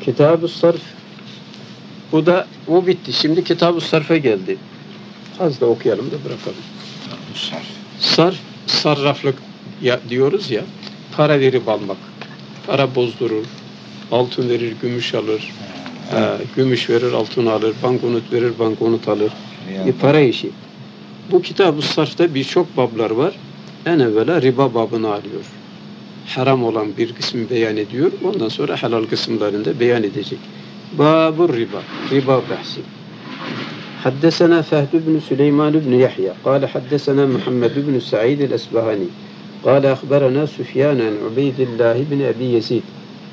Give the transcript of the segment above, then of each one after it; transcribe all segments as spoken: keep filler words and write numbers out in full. Kitab-ı Sarf. Bu da bu bitti. Şimdi Kitab-ı Sarf'a geldi. Az da okuyalım da bırakalım. Sarf. Sarf, sarraflık ya, diyoruz ya. Para verip almak. Para bozdurur. Altın verir, gümüş alır. Ee, gümüş verir, altın alır. Banknot verir, banknot alır. E, para işi. Bu Kitab-ı Sarf'ta birçok bablar var. En evvela riba babını alıyor. Haram olan bir kısmı beyan ediyor. Ondan sonra helal kısımlarında beyan edecek. Babur riba. Riba bahsi. Haddesena Fehd ibn Süleyman ibn Yahya. Kale haddesena Muhammed ibn Sa'id el-Esbahani. Kale akberena Süfyanen Ubeydillah ibn Ebi Yezid.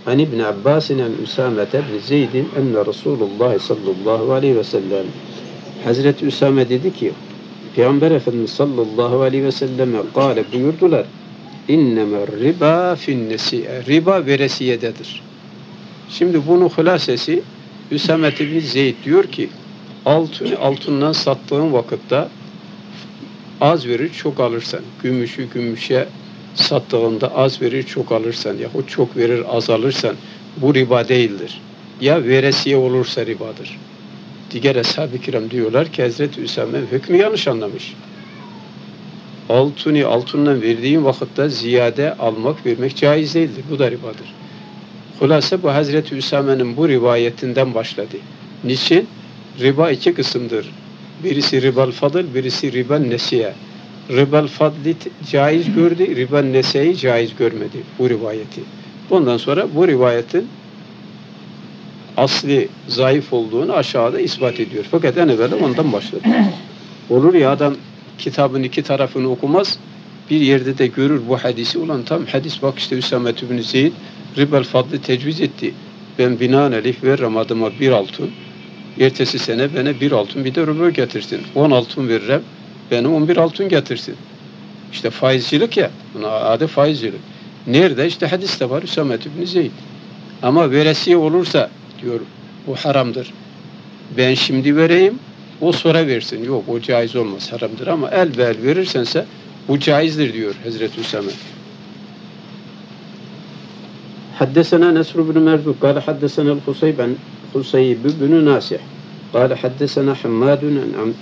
An ibn Abbasin an Üsamet ibn Zeydin enne Resulullah sallallahu aleyhi ve sellem. Hazreti Üsame dedi ki, Peygamber Efendimiz sallallahu aleyhi ve selleme kâle buyurdular, İnnemer riba finnesiye. Riba veresiyededir. Şimdi bunun hülasesi Üsame ibn Zeyd diyor ki, altın altından sattığın vakitte az verir çok alırsan, gümüşü gümüşe sattığında az verir çok alırsan yahut çok verir az alırsan bu riba değildir. Ya veresiye olursa ribadır. Diğer ashab-ı kiram diyorlar ki Hazreti Üsame hükmü yanlış anlamış. Altını altından verdiğin vakitte ziyade almak vermek caiz değildir. Bu da ribadır. Hulasa bu Hazreti Üsame'nin bu rivayetinden başladı. Niçin? Riba iki kısımdır. Birisi ribal fadıl, birisi ribal nesiye. Ribal fadli caiz gördü, ribal nesiyeyi caiz görmedi bu rivayeti. Bundan sonra bu rivayetin asli zayıf olduğunu aşağıda ispat ediyor. Fakat en evvel ondan başladı. Olur ya adam kitabın iki tarafını okumaz, bir yerde de görür bu hadisi. Ulan tam hadis bak işte Üsame ibn Zeyd ribal fadlı tecviz etti. Ben binaenaleyh veririm adıma bir altın. Ertesi sene bana bir altın bir de rübü getirsin. On altın veririm, bana on bir altın getirsin. İşte faizcilik ya, buna adı faizcilik. Nerede? İşte hadiste var Üsame ibn Zeyd. Ama veresiye olursa diyor, bu haramdır. Ben şimdi vereyim, o sonra versin. Yok, o caiz olmaz, haramdır ama el ve el verirsense bu caizdir diyor Hazreti Üsame. Haddesena Nesr ibn Merzuk, kâle haddesena el-Husayben, Husayb ibn Nasih, kâle haddesena Hammadun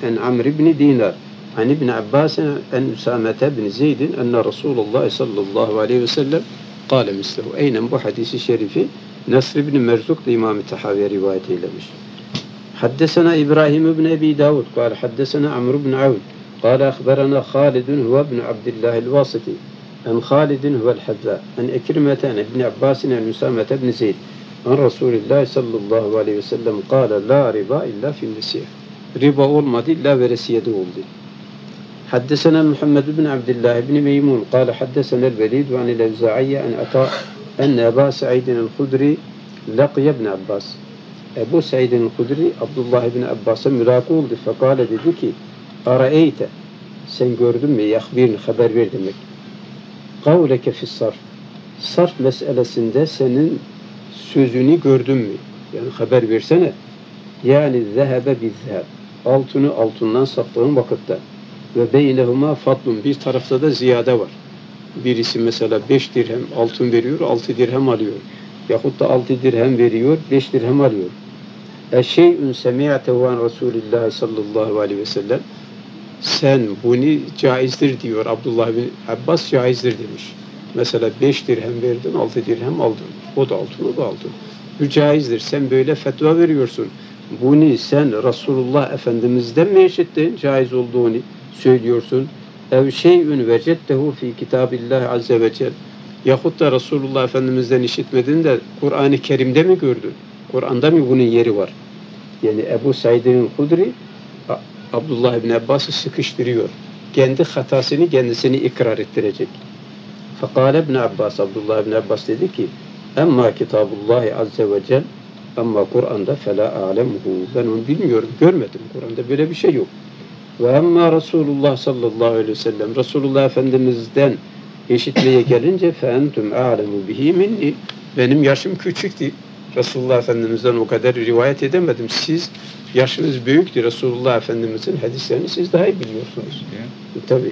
en Amr ibn Dinar, an ibn Abbasin en Üsamete ibn Zeydin, enne Resulullah sallallahu aleyhi ve sellem, kâle mislehu. Aynen bu hadisi şerifi Nesr ibn Merzuk da İmam-ı Tahavi'ye rivayet eylemiş. Haddesena İbrahim ibn Ebi Davud, kâle haddesena Amr ibn Avd, kâle akhberana Halidun huve ibn Abdillah el-Vasiti, en Halidin huvel Hazzâ, en Ekrimeten ibn Abbasin en Üsamet ibn Zeyd, en Resulullah sallallahu aleyhi ve sellem kâle la riba illa finnesiyeh. Riba olmadı illa veresiyede oldu. Haddesena Muhammed ibn Abdillah ibn Meymun, kâle haddesena el-Velid ve anil Evza'iyye en ata en Eba Sa'idin el-Hudri laqiye ibn Abbas. Ebu Sa'idin el-Hudri Abdullah ibn Abbas'a mülâkı oldu. Fekâle dedi ki, Araeyte, sen gördün mü? Yahbirini, haber ver demek. Kavleke fissarf. Sarf meselesinde senin sözünü gördün mü? Yani haber versene. Yani zehebe bizzeheb. Altını altından sattığın vakitte. Ve beynehuma fadlun. Bir tarafta da ziyade var. Birisi mesela beş dirhem altın veriyor, altı dirhem alıyor. Yahut da altı dirhem veriyor, beş dirhem alıyor. Eşşey'ün semi'atehu an Resulullah sallallahu aleyhi ve sellem. Sen bunu caizdir diyor Abdullah bin Abbas, caizdir demiş. Mesela beş dirhem verdin, altı dirhem aldın. O da altın, o da altın. Bu caizdir. Sen böyle fetva veriyorsun. Bunu sen Resulullah Efendimiz'den mi işittin? Caiz olduğunu söylüyorsun. Ev şeyün vecettehu fi kitabillahi azze ve celle. Yahut da Resulullah Efendimiz'den işitmedin de Kur'an-ı Kerim'de mi gördün? Kur'an'da mı bunun yeri var? Yani Ebu Sa'id'in Hudri Abdullah ibn Abbas'ı sıkıştırıyor. Kendi hatasını kendisini ikrar ettirecek. Fekale ibn Abbas, Abdullah ibn Abbas dedi ki, emma kitabullahi azze ve cel, emma Kur'an'da fela alemuhu. Ben onu bilmiyorum, görmedim. Kur'an'da böyle bir şey yok. Ve emma Resulullah sallallahu aleyhi ve sellem, Resulullah Efendimiz'den işitmeye gelince, fe entüm alemu bihi minni. Benim yaşım küçüktü. Resulullah Efendimiz'den o kadar rivayet edemedim. Siz yaşınız büyüktü. Resulullah Efendimiz'in hadislerini siz daha iyi biliyorsunuz. E, tabii.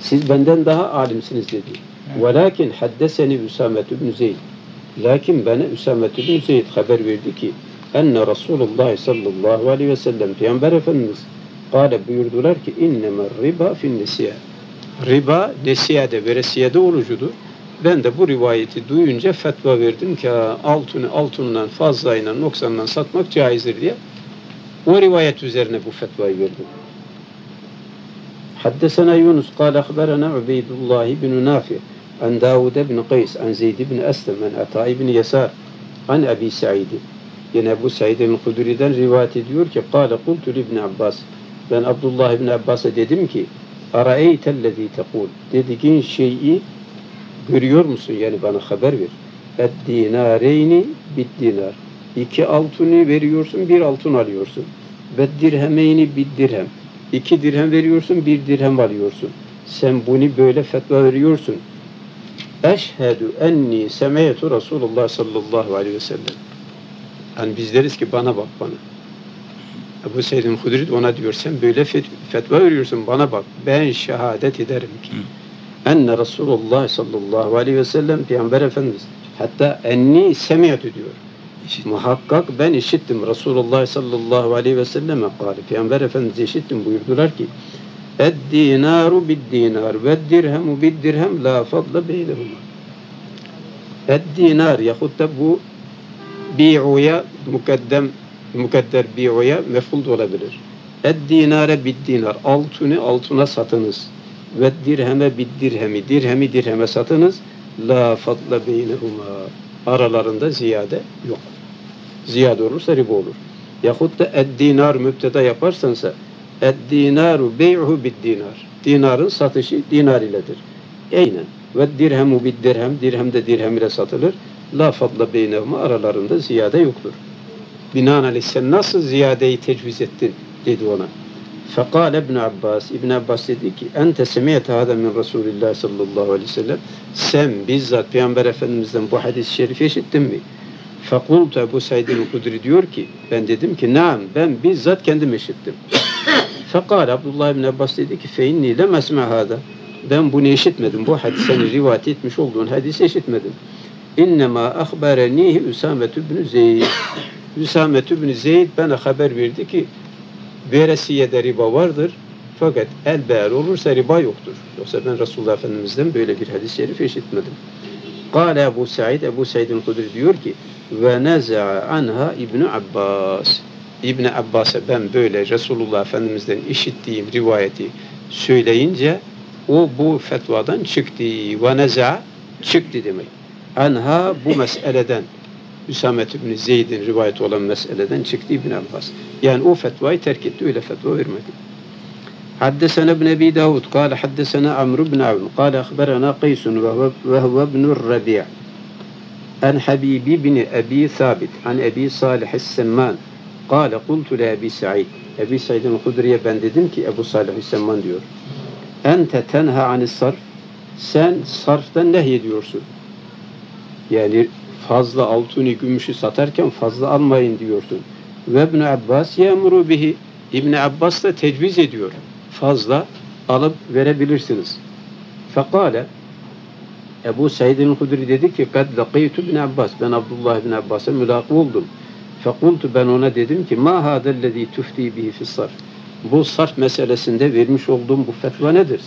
Siz benden daha alimsiniz dedi. Velakin haddeseni Üsamet ibn Zeyd. Lakin bana Üsamet bin Zeyd haber verdi ki enne Resulullah sallallahu aleyhi ve sellem Peygamber Efendimiz kâle buyurdular ki inneme riba fin nesiyâ. Riba nesiyâde, veresiyede olucudur. Ben de bu rivayeti duyunca fetva verdim ki altını altından fazlayla noksandan satmak caizdir diye. O rivayet üzerine bu fetvayı verdim. Haddesena Yunus kâle akberena Ubeydullah bin Nafi an Davud bin Qays an Zeyd bin Eslem an Atai bin Yasar an Ebi Sa'id. Yine Ebu Sa'id el-Hudri'den rivayet ediyor ki kâle kultu ibn Abbas. Ben Abdullah ibn Abbas'a dedim ki ara'eytellezî tekûl. Dediğin şeyi görüyor musun? Yani bana haber ver. Eddinareyni biddinar. İki altını veriyorsun, bir altın alıyorsun. Beddirhemeyni biddirhem. İki dirhem veriyorsun, bir dirhem alıyorsun. Sen bunu böyle fetva veriyorsun. Eşhedü enni semeytu Resulullah sallallahu aleyhi ve sellem. Yani biz deriz ki bana bak bana. Ebu Said el-Hudri ona diyor sen böyle fetva veriyorsun bana bak. Ben şehadet ederim ki enne Resulullah sallallahu aleyhi ve sellem Peygamber Efendimiz hatta enni semeytu diyor. Muhakkak ben işittim Resulullah sallallahu aleyhi ve selleme kâli. Peygamber Efendimiz işittim buyurdular ki Eddinaru biddinar veddirhemu biddirhem la fadla beynehuma. Eddinar yahut da bu bi'uya mukaddem mukadder bi'uya mef'ul da olabilir. Eddinare biddinar altını altına satınız. Veddirheme biddirhemi dirhemi dirheme satınız. La fadla beynehuma. Aralarında ziyade yok. Ziyade olursa riba olur. Yahut da eddinar müpteda yaparsansa eddinaru bey'uhu biddinar. Dinarın satışı dinar iledir. Eynen. Ve dirhemu biddirhem. Dirhem de dirhem ile satılır. La fadla beynevme aralarında ziyade yoktur. Binaenaleyh sen nasıl ziyadeyi tecviz ettin? Dedi ona. Fekal İbn Abbas. İbn Abbas dedi ki ente semiyete hâdâ min Resulillah sallallahu aleyhi ve sellem. Sen bizzat Peygamber Efendimiz'den bu hadis-i şerifi işittin mi? Fekultu Ebu Said el-Hudri diyor ki ben dedim ki naam ben bizzat kendim işittim. Fekal Abdullah İbn Abbas dedi ki fe inni lem esme hâdâ. Ben bunu işitmedim. Bu hadisini rivayet etmiş olduğun hadisi işitmedim. İnnemâ ahberenihi Üsametü bin Zeyd. Üsametü bin Zeyd bana haber verdi ki veresiyede riba vardır fakat elbeğer olursa riba yoktur. Yoksa ben Resulullah Efendimiz'den böyle bir hadis-i şerif işitmedim. Kâle Ebu Said, Ebu Said el-Hudri diyor ki ve neza'a anha İbn Abbas. İbn Abbas'a ben böyle Resulullah Efendimiz'den işittiğim rivayeti söyleyince o bu fetvadan çıktı. Ve neza'a çıktı demek. Anha bu meseleden Üsamet İbn Zeyd'in rivayeti olan meseleden çıktı İbn Abbas. Yani o fetvayı terk etti, öyle fetva vermedi. Haddesena İbn Ebi Davud, kâle haddesena Amr ibn Avn, kâle akberena Qaysun ve huve ibn Rabi' an Habibi ibn Ebi Thabit, an Ebi Salih es-Semman, kâle kultu le Ebi Sa'id. Ebi Sa'id'in Hudri'ye ben dedim ki, Ebu Salih es-Semman diyor, ente tenha anis sarf, sen sarftan nehyediyorsun. Yani fazla altını, gümüşü satarken fazla almayın diyorsun. Ve İbn Abbas yemru bihi. İbn Abbas da tecviz ediyor. Fazla alıp verebilirsiniz. Fekale Ebu Said el-Hudri dedi ki kad laqitu İbn Abbas. Ben Abdullah İbn Abbas'a mülakı oldum. Fekultu ben ona dedim ki ma hadellezî tufti bihi fissarf. Bu sarf meselesinde vermiş olduğum bu fetva nedir?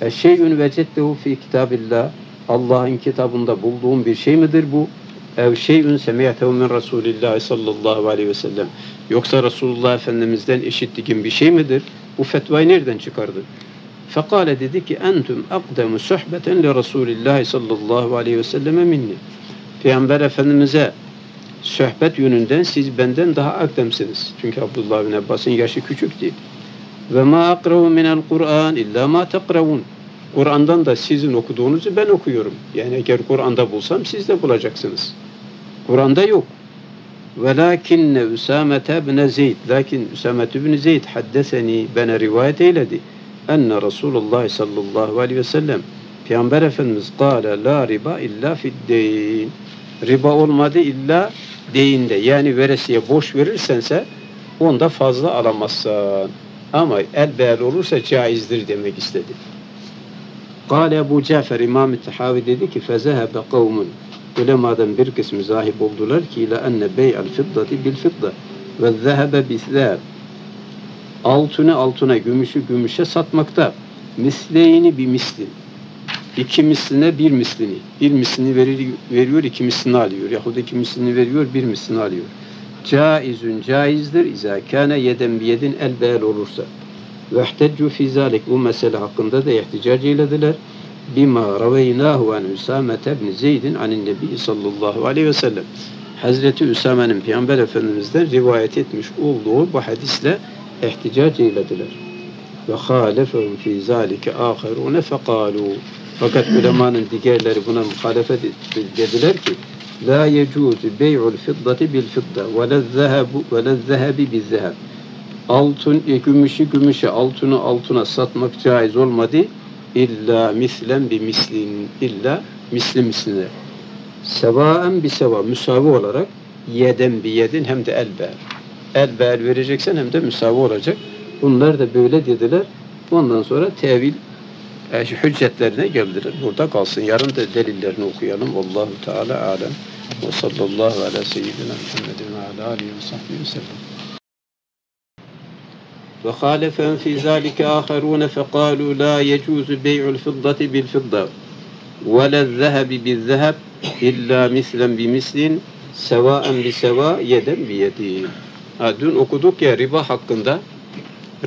Eşşeyün vecettehu fi kitabillah. Allah'ın kitabında bulduğum bir şey midir bu? Ev şeyün semiyetehu min Resulillah sallallahu aleyhi ve sellem. Yoksa Resulullah Efendimiz'den işittiğim bir şey midir? Bu fetvayı nereden çıkardı? Fekale dedi ki entüm akdemu sohbeten li Resulillah sallallahu aleyhi ve selleme minni. Peygamber Efendimiz'e sohbet yönünden siz benden daha akdemsiniz. Çünkü Abdullah bin Abbas'ın yaşı küçüktü. Ve ma akrahu minel Kur'an illa ma tekrevun. Kur'an'dan da sizin okuduğunuzu ben okuyorum. Yani eğer Kur'an'da bulsam siz de bulacaksınız. Kur'an'da yok. Velakinne Üsamet ibn Zeyd. Lakin Üsamet ibn Zeyd haddeseni bana rivayet eyledi. Enne Resulullah sallallahu aleyhi ve sellem Peygamber Efendimiz kâle la riba illa fiddeyn. Riba olmadı illa deyinde. Yani veresiye boş verirsense onda fazla alamazsan. Ama elbette olursa caizdir demek istedi. قال أبو جعفر إمام التحاوي dedi ki فذهب قوم ulemadan bir kısmı zahip oldular ki ile enne bey'al fiddati bil fidda ve zehebe bil zeheb, altını altına, gümüşü gümüşe satmakta, misleyni bir misli, iki misline bir mislini, bir mislini verir, veriyor, iki mislini alıyor, yahut iki mislini veriyor, bir mislini alıyor. Caizün caizdir, izâ kâne yeden biyedin elbel olursa. Ve ihteccu fî zâlik, bu mesele hakkında da ihticac eylediler. Bima raveynâhu an Üsâmete ibn Zeyd'in anin Nebi sallallahu aleyhi ve sellem. Hazreti Üsame'nin Peygamber Efendimiz'den rivayet etmiş olduğu bu hadisle ihticac eylediler. Ve halefehum fî zâlike âkherûne fekâlû. Fakat ulemanın diğerleri buna muhalefet dediler ki la yecuzu bey'ul fiddati bil fidda ve lez zehebu ve lez zehebi biz zeheb. Altın, gümüşü gümüşe, altını altına satmak caiz olmadı. İlla mislen bi mislin, illa misli misline. Sevaen bi seva, müsavi olarak, yeden bi yedin, hem de el be'el. El be'el vereceksen hem de müsavi olacak. Bunlar da böyle dediler. Ondan sonra tevil e, hüccetlerine geldiler. Burada kalsın. Yarın da delillerini okuyalım. Allahu Teala alem. Ve sallallahu ala seyyidina Muhammedin ve ala alihi ve sahbihi ve sellem. وَخَالَفَهُمْ فِي ذَٰلِكَ آخَرُونَ فَقَالُوا لَا يَجُوزُ بَيْعُ الْفِضَّةِ بِالْفِضَّةِ وَلَا الذَّهَبِ بِالذَّهَبِ إِلَّا مِثْلًا بِمِثْلٍ سَوَاءً بِسَوَاءٍ يَدًا بِيَدٍ. Dün okuduk ya riba hakkında.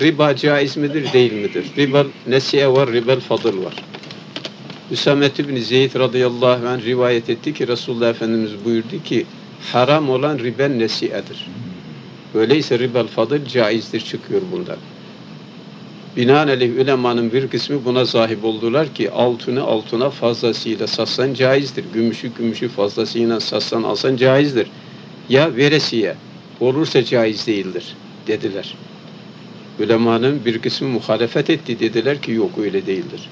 Riba caiz midir, değil midir? Riba nesiye var, riba fadıl var. Üsame ibn Zeyd radıyallahu anh rivayet etti ki Resulullah Efendimiz buyurdu ki haram olan riba nesiyedir. Öyleyse ribel fadıl caizdir çıkıyor bundan. Binaenaleyh ulemanın bir kısmı buna sahip oldular ki altını altına fazlasıyla satsan caizdir. Gümüşü gümüşü fazlasıyla satsan alsan caizdir. Ya veresiye olursa caiz değildir dediler. Ulemanın bir kısmı muhalefet etti, dediler ki yok öyle değildir.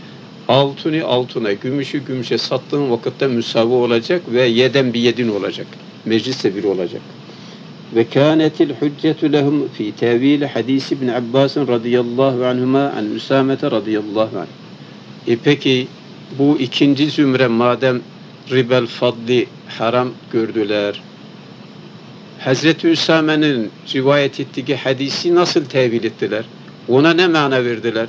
Altını altına, gümüşü gümüşe sattığın vakitte müsavi olacak ve yeden bir yedin olacak. Mecliste bir olacak. Ve kânetil hüccetü lehum fî tevîli hadîs İbn Abbas radıyallahu anhuma an Üsâmete radıyallahu anh. E peki bu ikinci zümre madem ribel fadli haram gördüler, Hazreti Üsâme'nin rivayet ettiği hadisi nasıl tevil ettiler? Ona ne mana verdiler?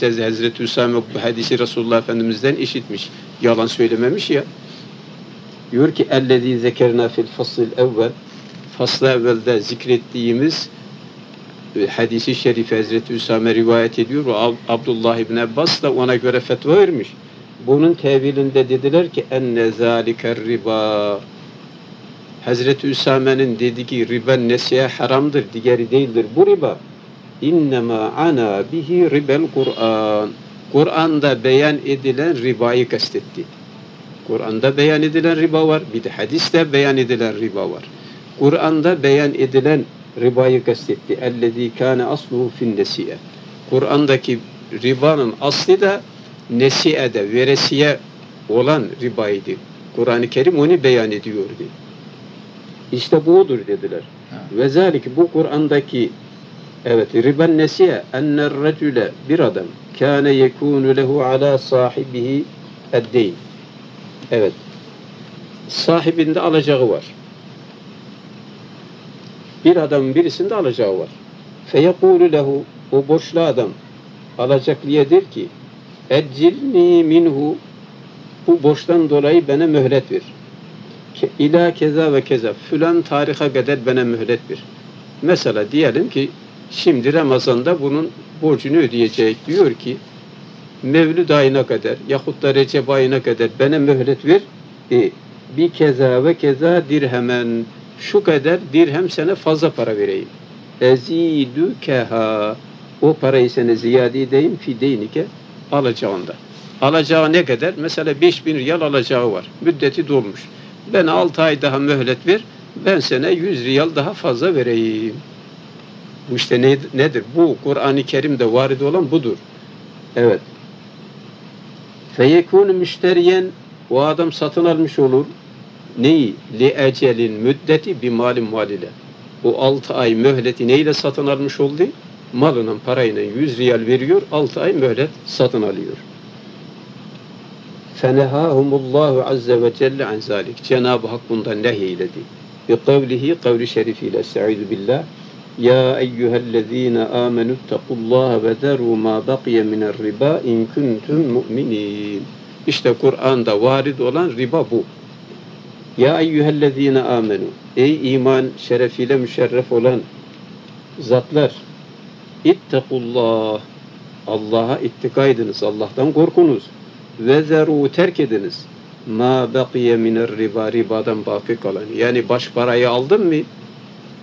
Hazreti Üsâme bu hadisi Resulullah Efendimiz'den işitmiş. Yalan söylememiş ya. Diyor ki ellezî zekernâ fil fasıl evvel, fasla evvelde zikrettiğimiz hadisi şerif Hazreti Üsame rivayet ediyor ve Abdullah ibn Abbas da ona göre fetva vermiş. Bunun tevilinde dediler ki enne zâliker riba. Hazreti Üsame'nin dediği riba nesiye haramdır, diğeri değildir. Bu riba innemâ ana bihi ribel Kur'an. Kur'an'da beyan edilen ribayı kastetti. Kur'an'da beyan edilen riba var, bir de hadiste beyan edilen riba var. Kur'an'da beyan edilen ribayı kastetti. اَلَّذ۪ي كَانَ أَصْلُهُ فِي النَّسِيَةِ. Kur'an'daki ribanın aslı da nesiyede, veresiye olan ribaydı. Kur'an-ı Kerim onu beyan ediyordu. İşte bu odur dediler. Ve zâlik bu Kur'an'daki evet riban nesiye اَنَّ الرَّجُلَ bir adam كَانَ يَكُونُ لَهُ عَلَى صَاحِبِهِ اَدْدَيْنِ. Evet. Sahibinde alacağı var. Bir adamın birisinde alacağı var. Feyekûlü lehu, o borçlu adam alacaklıya der ki eccilni minhu, bu borçtan dolayı bana mühlet ver. İlâ keza ve keza, filan tarihe kadar bana mühlet ver. Mesela diyelim ki şimdi Ramazan'da bunun borcunu ödeyecek, diyor ki Mevlid ayına kadar yahut da Recep ayına kadar bana mühlet ver. E, bir keza ve keza dirhemen, şu kadar dirhem sana fazla para vereyim. Ezidükeha, o parayı sana ziyade edeyim fideynike, alacağında. Alacağı ne kadar? Mesela beş bin riyal alacağı var. Müddeti dolmuş. Ben altı ay daha mühlet ver, ben sana yüz riyal daha fazla vereyim. Bu işte ne, nedir? Bu Kur'an-ı Kerim'de varid olan budur. Evet. Feyekûn müşteriyen, o adam satın almış olur. Neyi? Li ecelin müddeti bi malin mualile. O altı ay mühleti neyle satın almış oldu? Malının parayla yüz riyal veriyor, altı ay mühlet satın alıyor. فَنَهَاهُمُ azze ve celle عَنْ ذَٰلِكِ Cenab-ı Hak bundan nehiyledi. بِقَوْلِهِ قَوْلِ شَرِفِيلَ اَسْتَعِذُ بِاللّٰهِ يَا اَيُّهَا الَّذ۪ينَ آمَنُوا اتَّقُوا اللّٰهَ وَذَرُوا مَا بَقْيَ مِنَ الرِّبَا اِنْ كُنْتُمْ مُؤْمِنِينَ İşte Kur'an'da varid olan riba bu. Ya eyyühellezine amenu. Ey iman şerefiyle müşerref olan zatlar. İttakullah. Allah'a ittika ediniz. Allah'tan korkunuz. Ve zeru terk ediniz. Ma bakiye miner riba. Ribadan baki kalan. Yani baş parayı aldın mı?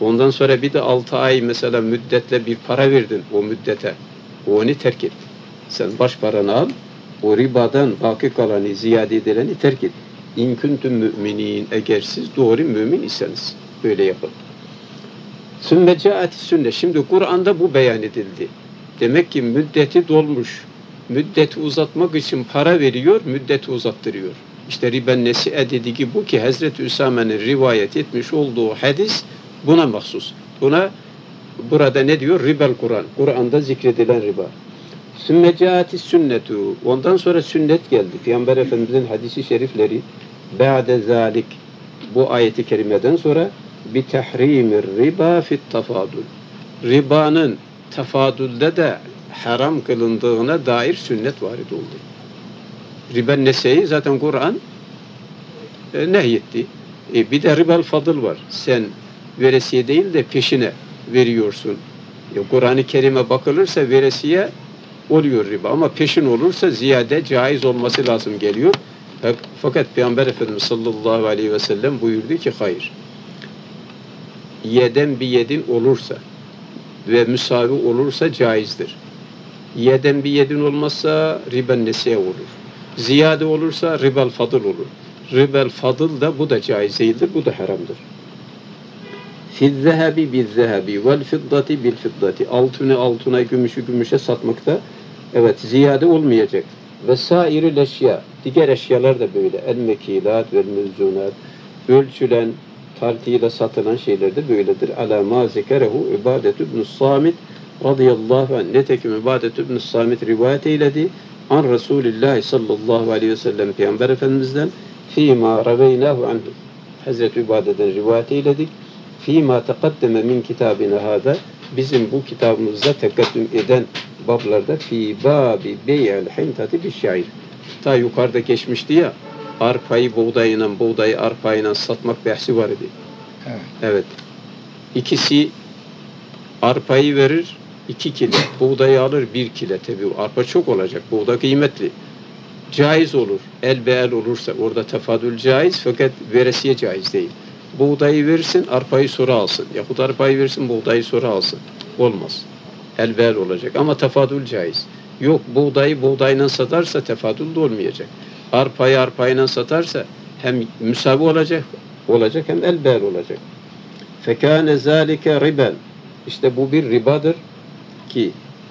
Ondan sonra bir de altı ay mesela müddetle bir para verdin o müddete. Onu terk et. Sen baş paranı al. O ribadan baki kalanı, ziyade edileni terk et. İn kuntum müminin, eğer siz doğru mümin iseniz böyle yapın. Sümme caati sünne. Şimdi Kur'an'da bu beyan edildi. Demek ki müddeti dolmuş. Müddeti uzatmak için para veriyor, müddeti uzattırıyor. İşte riben nesi'e dediği bu ki Hazreti Üsame'nin rivayet etmiş olduğu hadis buna mahsus. Buna burada ne diyor? Ribel Kur'an. Kur'an'da zikredilen riba. Sümme caati sünnetu. Ondan sonra sünnet geldi. Peygamber Efendimiz'in hadisi şerifleri ba'de zalik. Bu ayeti kerimeden sonra bi tahrimi riba fit tafadul. Ribanın tafadülde de haram kılındığına dair sünnet varid oldu. Riben neseyi zaten Kur'an e, nehyetti. E, bir de ribel fadıl var. Sen veresiye değil de peşine veriyorsun. E, Kur'an-ı Kerim'e bakılırsa veresiye oluyor riba ama peşin olursa ziyade caiz olması lazım geliyor. Fakat Peygamber Efendimiz sallallahu aleyhi ve sellem buyurdu ki hayır. Yeden bir yedin olursa ve müsavi olursa caizdir. Yeden bir yedin olmazsa riben nesiye olur. Ziyade olursa ribel fadıl olur. Ribel fadıl da bu da caiz değildir, bu da haramdır. Fizzehebi bizzehebi vel fiddati bil fiddati. Altını altına, gümüşü gümüşe satmakta evet ziyade olmayacak. Vesairil eşya. Diğer eşyalar da böyle. El mekilat vel mevzunat. Ölçülen, tartıyla satılan şeyler de böyledir. Ala ma zekerehu İbadet ibn-i Samit radıyallahu anh. Netekim İbadet ibn-i Samit rivayet eyledi. An Resulillahi sallallahu aleyhi ve sellem Peygamber Efendimiz'den fîmâ raveynahu anhu. Hazreti İbadet'den rivayet eyledik. فِيمَا تَقَدَّمَ مِنْ كِتَابِنَا هَذَا bizim bu kitabımızda tekaddüm eden bablarda فِي بَابِ بَيْعَ الْحِمْتَةِ بِالشَّعِيرِ ta yukarıda geçmişti ya arpayı buğdayla, buğdayı arpayla satmak bahsi var idi. Evet. Evet. İkisi arpayı verir iki kilo, buğdayı alır bir kilo tabii. Arpa çok olacak, buğda kıymetli. Caiz olur. El be el olursa orada tefadül caiz fakat veresiye caiz değil. Buğdayı versin, arpayı sonra alsın. Yahut arpayı versin, buğdayı sonra alsın. Olmaz. Elbel olacak. Ama tefadül caiz. Yok, buğdayı buğdayla satarsa tefadül de olmayacak. Arpayı arpayla satarsa hem müsavi olacak, olacak hem elbel olacak. Fekâne zâlike riben. İşte bu bir ribadır ki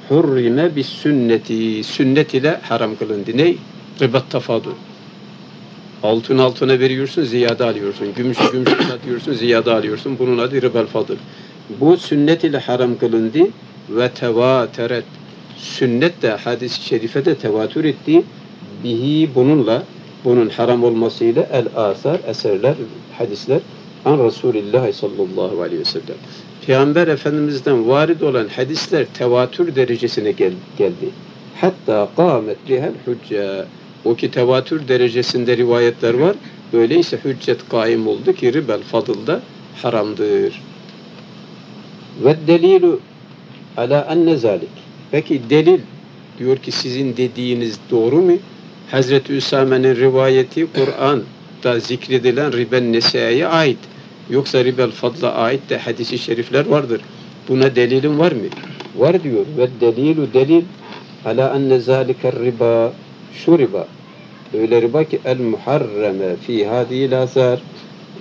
hurrime bis sünneti. Sünnet ile haram kılındı. Ney? Ribet tefadül. Altın altına veriyorsun, ziyade alıyorsun. Gümüş gümüş satıyorsun, ziyade alıyorsun. Bunun adı ribel fadıl. Bu sünnet ile haram kılındı ve tevateret. Sünnet de hadis-i şerife de tevatür etti. Bihi bununla, bunun haram olmasıyla el asar, eserler, hadisler an Resulullah sallallahu aleyhi ve sellem. Peygamber Efendimiz'den varid olan hadisler tevatür derecesine gel geldi. Hatta kâmet lihel hüccâ. O ki tevatür derecesinde rivayetler var. Öyleyse hüccet kaim oldu ki ribel fadıl da haramdır. Ve delilu ala enne zalik. Peki delil diyor ki sizin dediğiniz doğru mu? Hazreti Üsame'nin rivayeti Kur'an'da zikredilen riben neseye ait. Yoksa ribel fadla ait de hadisi şerifler vardır. Buna delilin var mı? Var diyor. Ve delilu delil ala enne zaliker riba. Şu riba, öyle riba ki el-muharreme fî hâdîl azâr,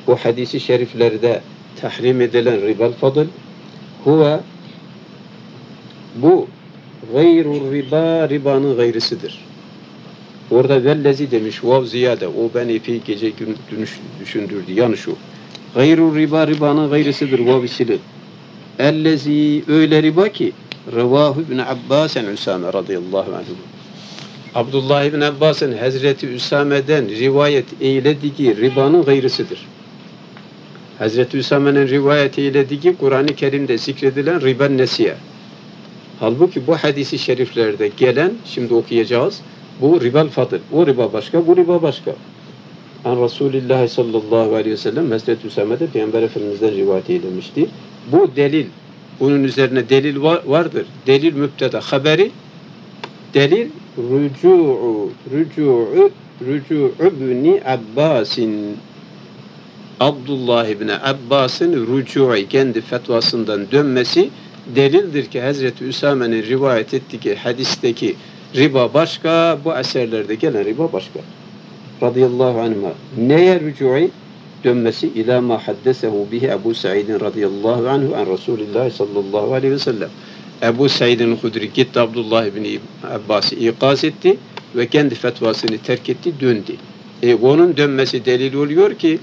bu hadisi şeriflerde tahrim edilen ribel fadıl, huve, bu gayru riba, ribanın gayrisidir. Orada vellezi demiş, vav ziyade, o ben epey gece gün düşündürdü, yani şu. Gayru riba, ribanın gayrisidir, vav isilir. Ellezi, öyle riba ki, revâhu ibn Abbas en Üsame radıyallahu anhu. Abdullah ibn Abbas'ın Hazreti Üsame'den rivayet eylediği ribanın gayrısıdır. Hazreti Üsame'nin rivayet eylediği Kur'an-ı Kerim'de zikredilen riben nesiye. Halbuki bu hadisi şeriflerde gelen, şimdi okuyacağız, bu ribel fadır. O riba başka, bu riba başka. An Resulullah sallallahu aleyhi ve sellem Hazreti Üsame'de Peygamber Efendimiz'den rivayet eylemişti. Bu delil, bunun üzerine delil var, vardır. Delil mübteda haberi, delil rücu'u, rücu'u, rücu'u ibn Abbas'in, Abdullah ibn Abbas'ın rücu'u, kendi fetvasından dönmesi delildir ki Hazreti Üsame'nin rivayet ettiği hadisteki riba başka, bu eserlerde gelen riba başka. Radıyallahu anh'a. Neye rücu'i? Dönmesi ila ma haddesehu bihi Ebu Sa'idin radıyallahu anhu an Resulullah sallallahu aleyhi ve sellem. Ebu Sa'idin Hudri gitti, Abdullah ibn Abbas'ı ikaz etti ve kendi fetvasını terk etti, döndü. E, onun dönmesi delil oluyor ki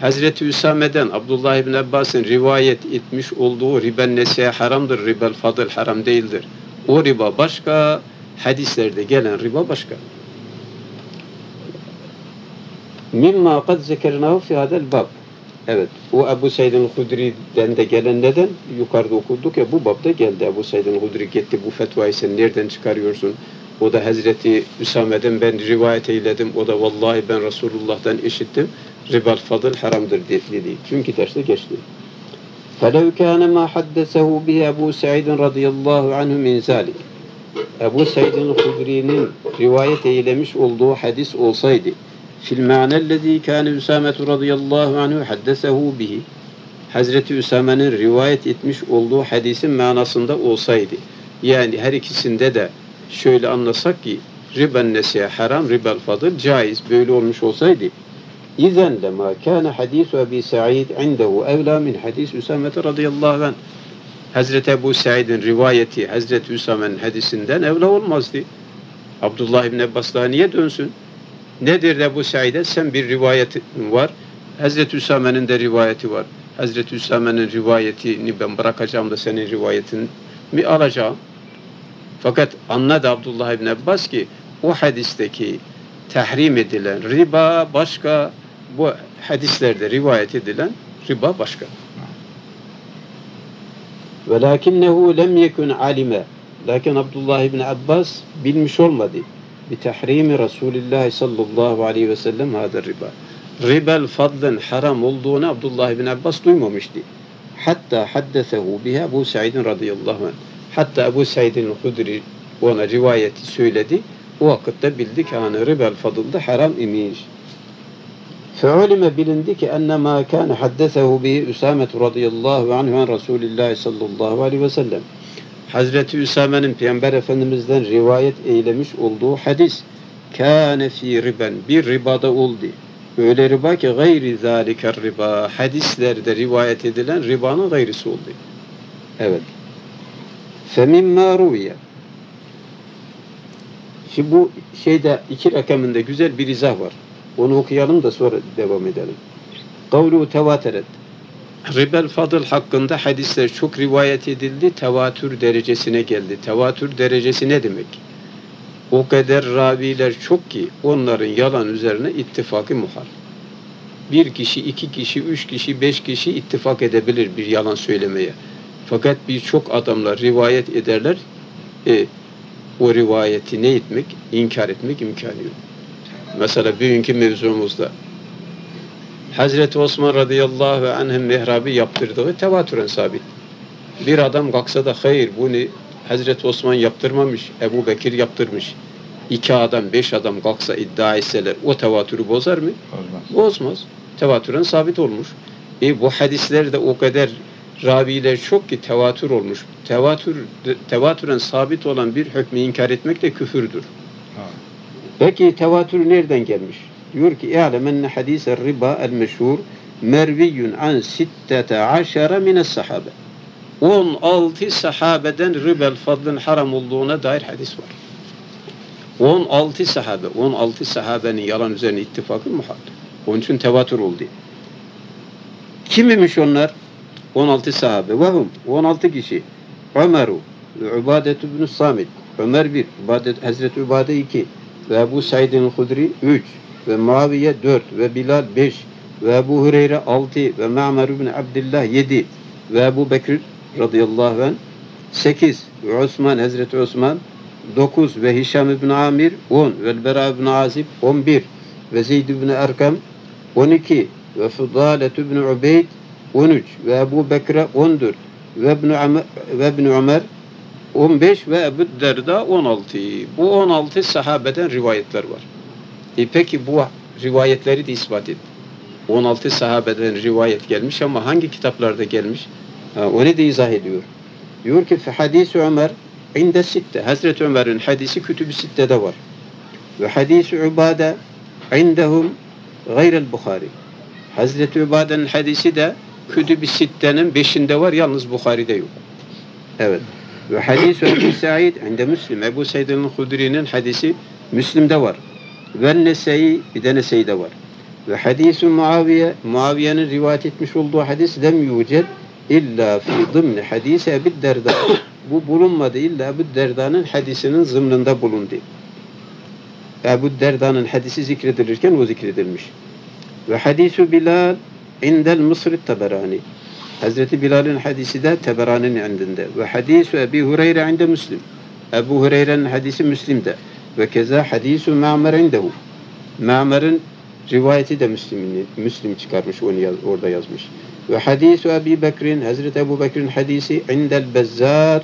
Hazreti Üsame'den Abdullah ibn Abbas'ın rivayet etmiş olduğu riben nesiye haramdır, ribel fadıl haram değildir. O riba başka, hadislerde gelen riba başka. Mimma kad zekernahu fi hadel bab. Evet, o Ebu Said'in Hudri'den de gelen neden? Yukarıda okuduk ya, bu babda geldi. Ebu Said'in Hudri gitti, bu fetvayı sen nereden çıkarıyorsun? O da Hazreti Üsame'den ben rivayet eyledim, o da vallahi ben Resulullah'tan işittim. Ribal fadıl haramdır dedi. Çünkü derste geçti. فَلَوْ كَانَ مَا حَدَّسَهُ بِهِ أَبُوْ سَعِيدٍ رَضِيَ اللّٰهُ عَنْهُ مِنْ ذَٰلِكِ Ebu Said'in Hudri'nin rivayet eylemiş olduğu hadis olsaydı, fil ma'na allazi kana Usame radıyallahu anhu haddesehu bihi, Hazreti Üsame'nin rivayet etmiş olduğu hadisin manasında olsaydı, yani her ikisinde de şöyle anlasak ki riben nesiye haram, ribel fadıl caiz, böyle olmuş olsaydı, izen lema kana hadisu Ebi Sa'id indehu evla min hadis Usame radıyallahu anh, Hazreti Ebu Sa'id'in rivayeti Hazreti Üsame'nin hadisinden evla olmazdı. Abdullah ibn Abbas'la niye dönsün? Nedir Ebu Sa'id'e? Sen bir rivayetin var. Hazreti Üsame'nin de rivayeti var. Hazreti Üsame'nin rivayetini ben bırakacağım da senin rivayetini mi alacağım? Fakat anladı Abdullah ibn Abbas ki o hadisteki tahrim edilen riba başka, bu hadislerde rivayet edilen riba başka. Velakinnehu lem yekun alime. Lakin Abdullah ibn Abbas bilmiş olmadı. بِتَحْرِيمِ رَسُولِ اللّٰهِ صَلَّى اللّٰهُ عَلَيْهِ وَسَلَّمْ هَذَا الرِّبَا Ribel fadlın haram olduğunu Abdullah ibn Abbas duymamıştı. Hatta haddesehu biha Ebu Sa'idin radıyallahu anh. Hatta Ebu Sa'idin Hudri ona rivayeti söyledi. O vakitte bildi ki hani ribel fadıl da haram imiş. فَعُلِمَ bilindi ki اَنَّمَا كَانَ حَدَّثَهُ بِهِ Üsame radıyallahu anh ve Resulullah sallallahu aleyhi ve sellem. Hazreti Üsame'nin Peygamber Efendimiz'den rivayet eylemiş olduğu hadis kâne fî riben, bir ribada oldu. Öyle riba ki gayri zâliker riba, hadislerde rivayet edilen ribanın gayrisi oldu. Evet. Femimmâ ruviye. Şimdi bu şeyde iki rakamında güzel bir izah var. Onu okuyalım da sonra devam edelim. Kavlu tevateret. Ribel fadıl hakkında hadisler çok rivayet edildi, tevatür derecesine geldi. Tevatür derecesi ne demek? O kadar raviler çok ki onların yalan üzerine ittifakı muhal. Bir kişi, iki kişi, üç kişi, beş kişi ittifak edebilir bir yalan söylemeye. Fakat birçok adamlar rivayet ederler, e, o rivayeti ne etmek? İnkar etmek imkanı yok. Mesela bugünkü mevzumuzda Hazreti Osman radıyallahu anh'ın mihrabı yaptırdığı tevatüren sabit. Bir adam kalksa da hayır bunu Hazreti Osman yaptırmamış, Ebu Bekir yaptırmış. İki adam, beş adam kalksa iddia etseler o tevatürü bozar mı? Olmaz. Bozmaz. Tevatüren sabit olmuş. E bu hadislerde o kadar raviler çok ki tevatür olmuş. Tevatür, tevatüren sabit olan bir hükmü inkar etmek de küfürdür. Ha. Peki tevatür nereden gelmiş? Diyor ki اَعْلَمَ اَنَّ حَدِيثَ الرِّبَا الْمَشْهُورِ مَرْوِيٌ عَنْ سِتَّةَ عَشَرَ مِنَ السَّحَابَةِ on altı sahabeden ribel fadlın haram olduğuna dair hadis var. on altı sahabe, on altı sahabenin yalan üzerine ittifakı muhal. Onun için tevatür oldu. Kimmiş onlar? on altı sahabe. Vahum, on altı kişi. Ömer'u, Übadet ibn-i Samit, Ömer bir, Hazreti Übade iki, ve Ebu Said'in Hudri üç ve Muaviye dört ve Bilal beş ve Ebu Hureyre altı ve Ma'mer ibn Abdullah yedi ve Ebu Bekir radıyallahu anh sekiz ve Osman Hazreti Osman dokuz ve Hişam ibn Amir on ve Bera ibn Azib on bir ve Zeyd ibn Erkam on iki ve Fudalet ibn Ubeyd on üç ve Ebu Bekir'e on dört ve İbn Ömer, ve İbn Ömer on beş ve Ebu Derda on altı. Bu on altı sahabeden rivayetler var. E peki bu rivayetleri de ispat et. on altı sahabeden rivayet gelmiş ama hangi kitaplarda gelmiş? Ha, onu da izah ediyor. Diyor ki hadis-i Ömer inde sitte. Hazreti Ömer'in hadisi kütüb-i sitte'de var. Ve hadis-i Übade indehum gayrel Bukhari. Hazreti Übade'nin hadisi de Kütüb-i Sitte'nin beşinde var, yalnız Bukhari'de yok. Evet. Ve hadis-i Ebu Said inde Müslim. Ebu Said'in Hudri'nin hadisi Müslim'de var. Ve Nesai, bir de Nesai'de var. Ve hadis-i Muaviye, Muaviye'nin rivayet etmiş olduğu hadis dem yuced illa fi zımni hadise Ebu Derda. Bu bulunmadı illa Ebu Derda'nın hadisinin zımnında bulundu. Ebu Derda'nın hadisi zikredilirken o zikredilmiş. Ve hadis-i Bilal indel Mısr-ı Teberani. Hazreti Bilal'in hadisi de Teberani'nin indinde. Ve hadis-i Ebu Hureyre inde Müslim. Ebu Hureyre'nin hadisi Müslim'de. Ve keza hadis-i Ma'mer indehu. Ma'mer'in rivayeti de Müslim'in, Müslim çıkarmış, onu yaz, orada yazmış. Ve hadis-i Ebu Bekir'in, Hazreti Ebu Bekir'in hadisi indel Bezzar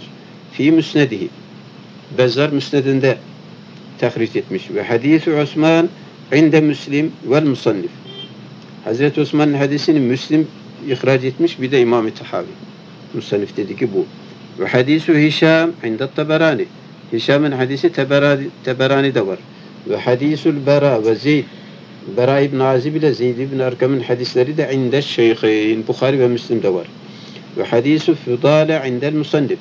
fi Müsnedihi. Bezzar Müsnedinde tahriş etmiş. Ve hadis-i Osman inde Müslim vel Musannif. Hazreti Osman'ın hadisini Müslim ihrac etmiş, bir de İmam-ı Tahavi. Musannif dedi ki bu. Ve hadis-i Hişam inda Teberani. Hişam'ın hadisi Teberani, Teberani'de var. Ve hadis-i Bera ve Zeyd. Bera ibn Azib ile Zeyd ibn Erkam'ın hadisleri de inde Şeyhin. Bukhari ve Müslim'de var. Ve hadis-i Fudale indel Musannif.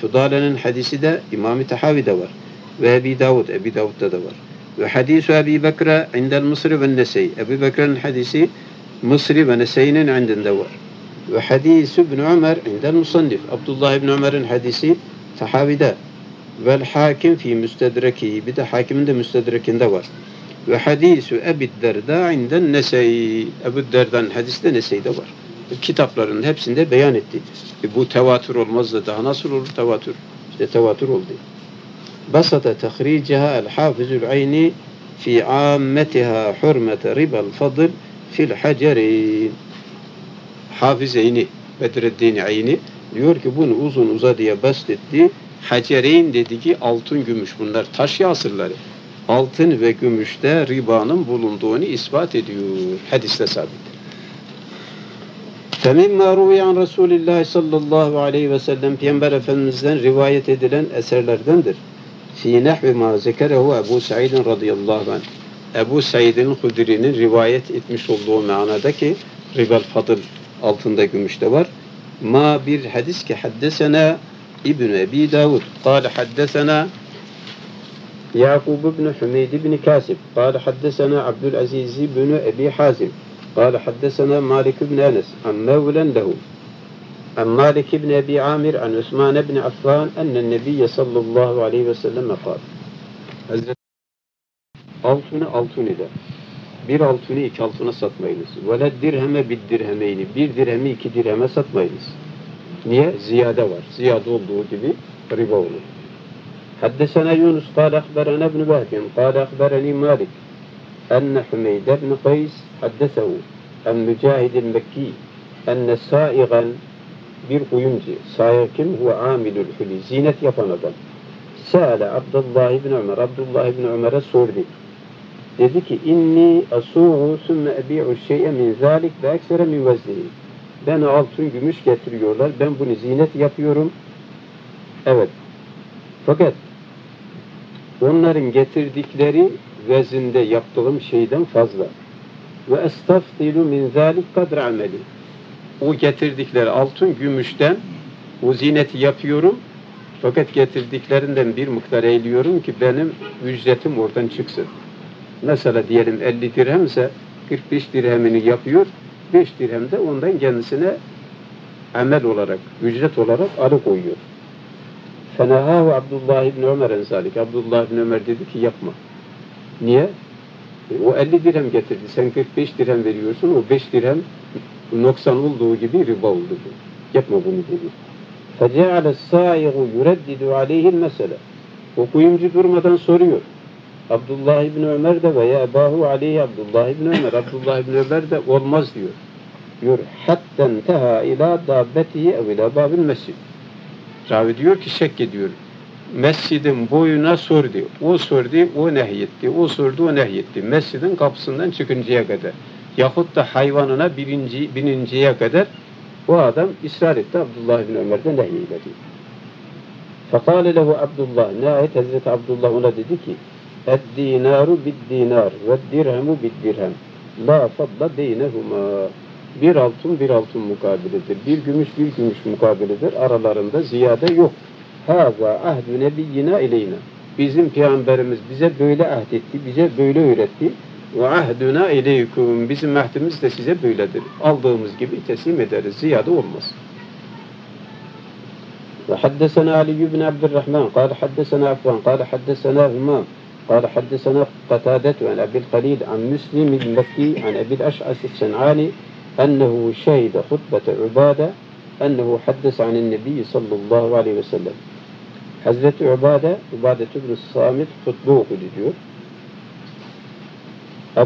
Fudale'nin hadisi de İmam-ı Tahavi'de var. Ve Ebi Davud, Ebi Davud'da da var. Ve hadis-i Ebu Bekir'e indel Mısri ve Nesai. Ebu Bekir'in hadisi Mısri ve Nesai'nin indinde var. Ve hadis-i İbn Ömer indel Musannif. Abdullah İbn Ömer'in hadisi Tahavi'de. Vel Hakim fi Müstedrekihi. Bir de Hakim'in de Müstedrekinde var. Ve hadis-i Ebu Derda indel Nesai. Ebu Derda'nın hadisi de Nesai'de var. Kitapların hepsinde beyan etti. E bu tevatür olmaz da daha nasıl olur tevatür? İşte tevatür oldu. Basata tahricaha el-Hafizul Ayni fi ammetiha hurmete ribal fadl fil haceri. Hafiz Ayni, Bedreddin Ayni diyor ki bunu uzun uzadıya bastetti. Hacereyn dedi ki altın gümüş, bunlar taş yasırları. Altın ve gümüşte ribanın bulunduğunu ispat ediyor. Hadiste sabit. فَمِمَّا رُوِيَ عَنْ رَسُولِ اللّٰهِ صَلَّى اللّٰهُ عَلَيْهِ وَسَلَّمْ Peygamber Efendimiz'den rivayet edilen eserlerdendir. فِي نَحْوِ مَا ذَكَرَهُ أَبُو سَعِيدٍ radıyallahu anh. Ebu Said'in Hudri'nin rivayet etmiş olduğu manada ki ribal fadıl altında gümüşte var. Ma bir hadis ki haddesena İbn-i Ebi Davud قال haddesena Yakub ibn Hümeydi ibn Kasib قال haddesena Abdülaziz ibn Ebi Hazim قال حدثنا مالك بن أنس عن مولى له عن مالك بن أبي عامر عن عثمان بن عفان أن النبي صلى الله عليه وسلم قال altını altın ile, bir altını iki altına satmayınız. Vele dirheme bir dirhemeyni, bir dirhemi iki dirheme satmayınız. Niye? Ziyade var. Ziyade olduğu gibi riba olur. Haddesena Yunus قال أخبرنا ابن وهب قال أخبرني مالك أن حميد بن قيس حدثه عن مجاهد المكي أن سائغا bir kuyumcu, sayık kim? Huve amilul huli, zinet yapan adam. Sâle Abdullah ibn Ömer, Abdullah ibn Ömer'e sordu. Dedi ki, inni asuğu sümme ebi'u şey'e min zâlik ve eksere min veznihi. Ben altın gümüş getiriyorlar, ben bunu zinet yapıyorum. Evet, fakat onların getirdikleri vezinde yaptığım şeyden fazla. Ve estaftilu min zalik kadr ameli. O getirdikleri altın, gümüşten o zineti yapıyorum. Fakat getirdiklerinden bir miktar eğiliyorum ki benim ücretim oradan çıksın. Mesela diyelim elli dirhem ise kırk beş dirhemini yapıyor. beş dirhem de ondan kendisine amel olarak, ücret olarak alıkoyuyor. Fenehahu Abdullah ibn Ömer'en zalik. Abdullah ibn Ömer dedi ki yapma. Niye? E, o elli dirhem getirdi. Sen kırk beş dirhem veriyorsun. O beş dirhem noksan olduğu gibi riba oldu. Yapma bunu dedi. فَجَعَلَ السَّائِغُ يُرَدِّدُ عَلَيْهِ الْمَسَلَ. O kuyumcu durmadan soruyor. Abdullah İbni Ömer de veya Ebahu Aleyhi Abdullah İbni Ömer. Abdullah İbni Ömer de olmaz diyor. Diyor hatta enteha ila dabbetihi ev ila babil mescid. Ravi diyor ki şek ediyor. Mescidin boyuna sordu. O sordu, o nehyetti. O sordu, o nehyetti. Mescidin kapısından çıkıncaya kadar. Yahut da hayvanına birinci, bininceye kadar o adam ısrar etti. Abdullah İbni Ömer'den nehyedi. Fekale lehu Abdullah. Nihayet Hazreti Abdullah ona dedi ki اَدْدِينَارُ بِالدِّينَارِ وَالدِّرْهَمُ بِالدِّرْهَمِ لَا فَضْلَ بَيْنَهُمَا. Bir altın bir altın mukabeledir. Bir gümüş bir gümüş mukabeledir. Aralarında ziyade yok. هَذَا عَهْدُ نَبِيِّنَا اِلَيْنَا. Bizim Peygamberimiz bize böyle ahdetti, bize böyle öğretti. وَعَهْدُنَا اِلَيْكُمْ. Bizim ahdimiz de size böyledir. Aldığımız gibi teslim ederiz. Ziyade olmaz. وَحَدَّسَنَا عَلِيُّ بِنْ عَبْدِ الرَّحْمَنِ قَالَ حَدَّسَنَا عَفْوَانِ قَالَ حَدَّسَنَا هُمَا قال حدثنا قتادة عن أبي الخليل عن مسلم المكي عن أبي الأشعث الصنعاني أنه شهد خطبة عبادة أنه حدث عن النبي صلى الله عليه وسلم. Hazreti Ubade, Ubade ibn Samit hutbe okudu diyor.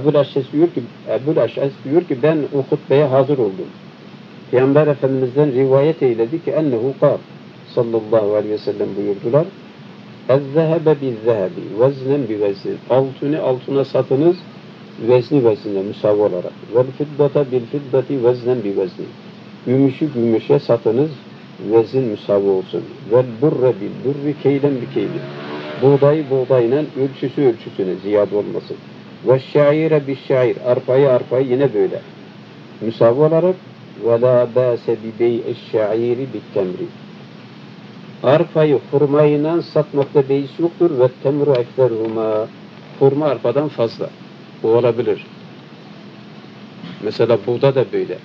Ebu'l-Eş'as diyor ki, Ebu'l-Eş'as diyor ki ben o hutbeye hazır oldum. Peygamber Efendimiz'den rivayet eyledi ki ennehu kal sallallahu aleyhi ve sellem buyurdular. اَذَّهَبَ بِالذَّهَبِ وَزْنًا بِوَزْنٍ. Altını altına satınız vezni vezinle müsav olarak. وَالْفِدَّةَ بِالْفِدَّةِ وَزْنًا بِوَزْنٍ. Gümüşü gümüşe satınız vezin müsav olsun. وَالْبُرَّ بِالْبُرِّ كَيْلًا بِكَيْلٍ. Buğdayı buğdayla ölçüsü ölçüsüne ziyade olmasın. وَالشَّعِيرَ بِالشَّعِيرِ. Arpayı arpayı yine böyle müsav olarak. وَلَا بَاسَ بِبَيْءِ الشَّعِيرِ بِالْتَمْرِ. Arpayı hurmayla satmakta beis yoktur. Ve temru ekferhuma. Hurma arpadan fazla. Bu olabilir. Mesela buğda da böyle.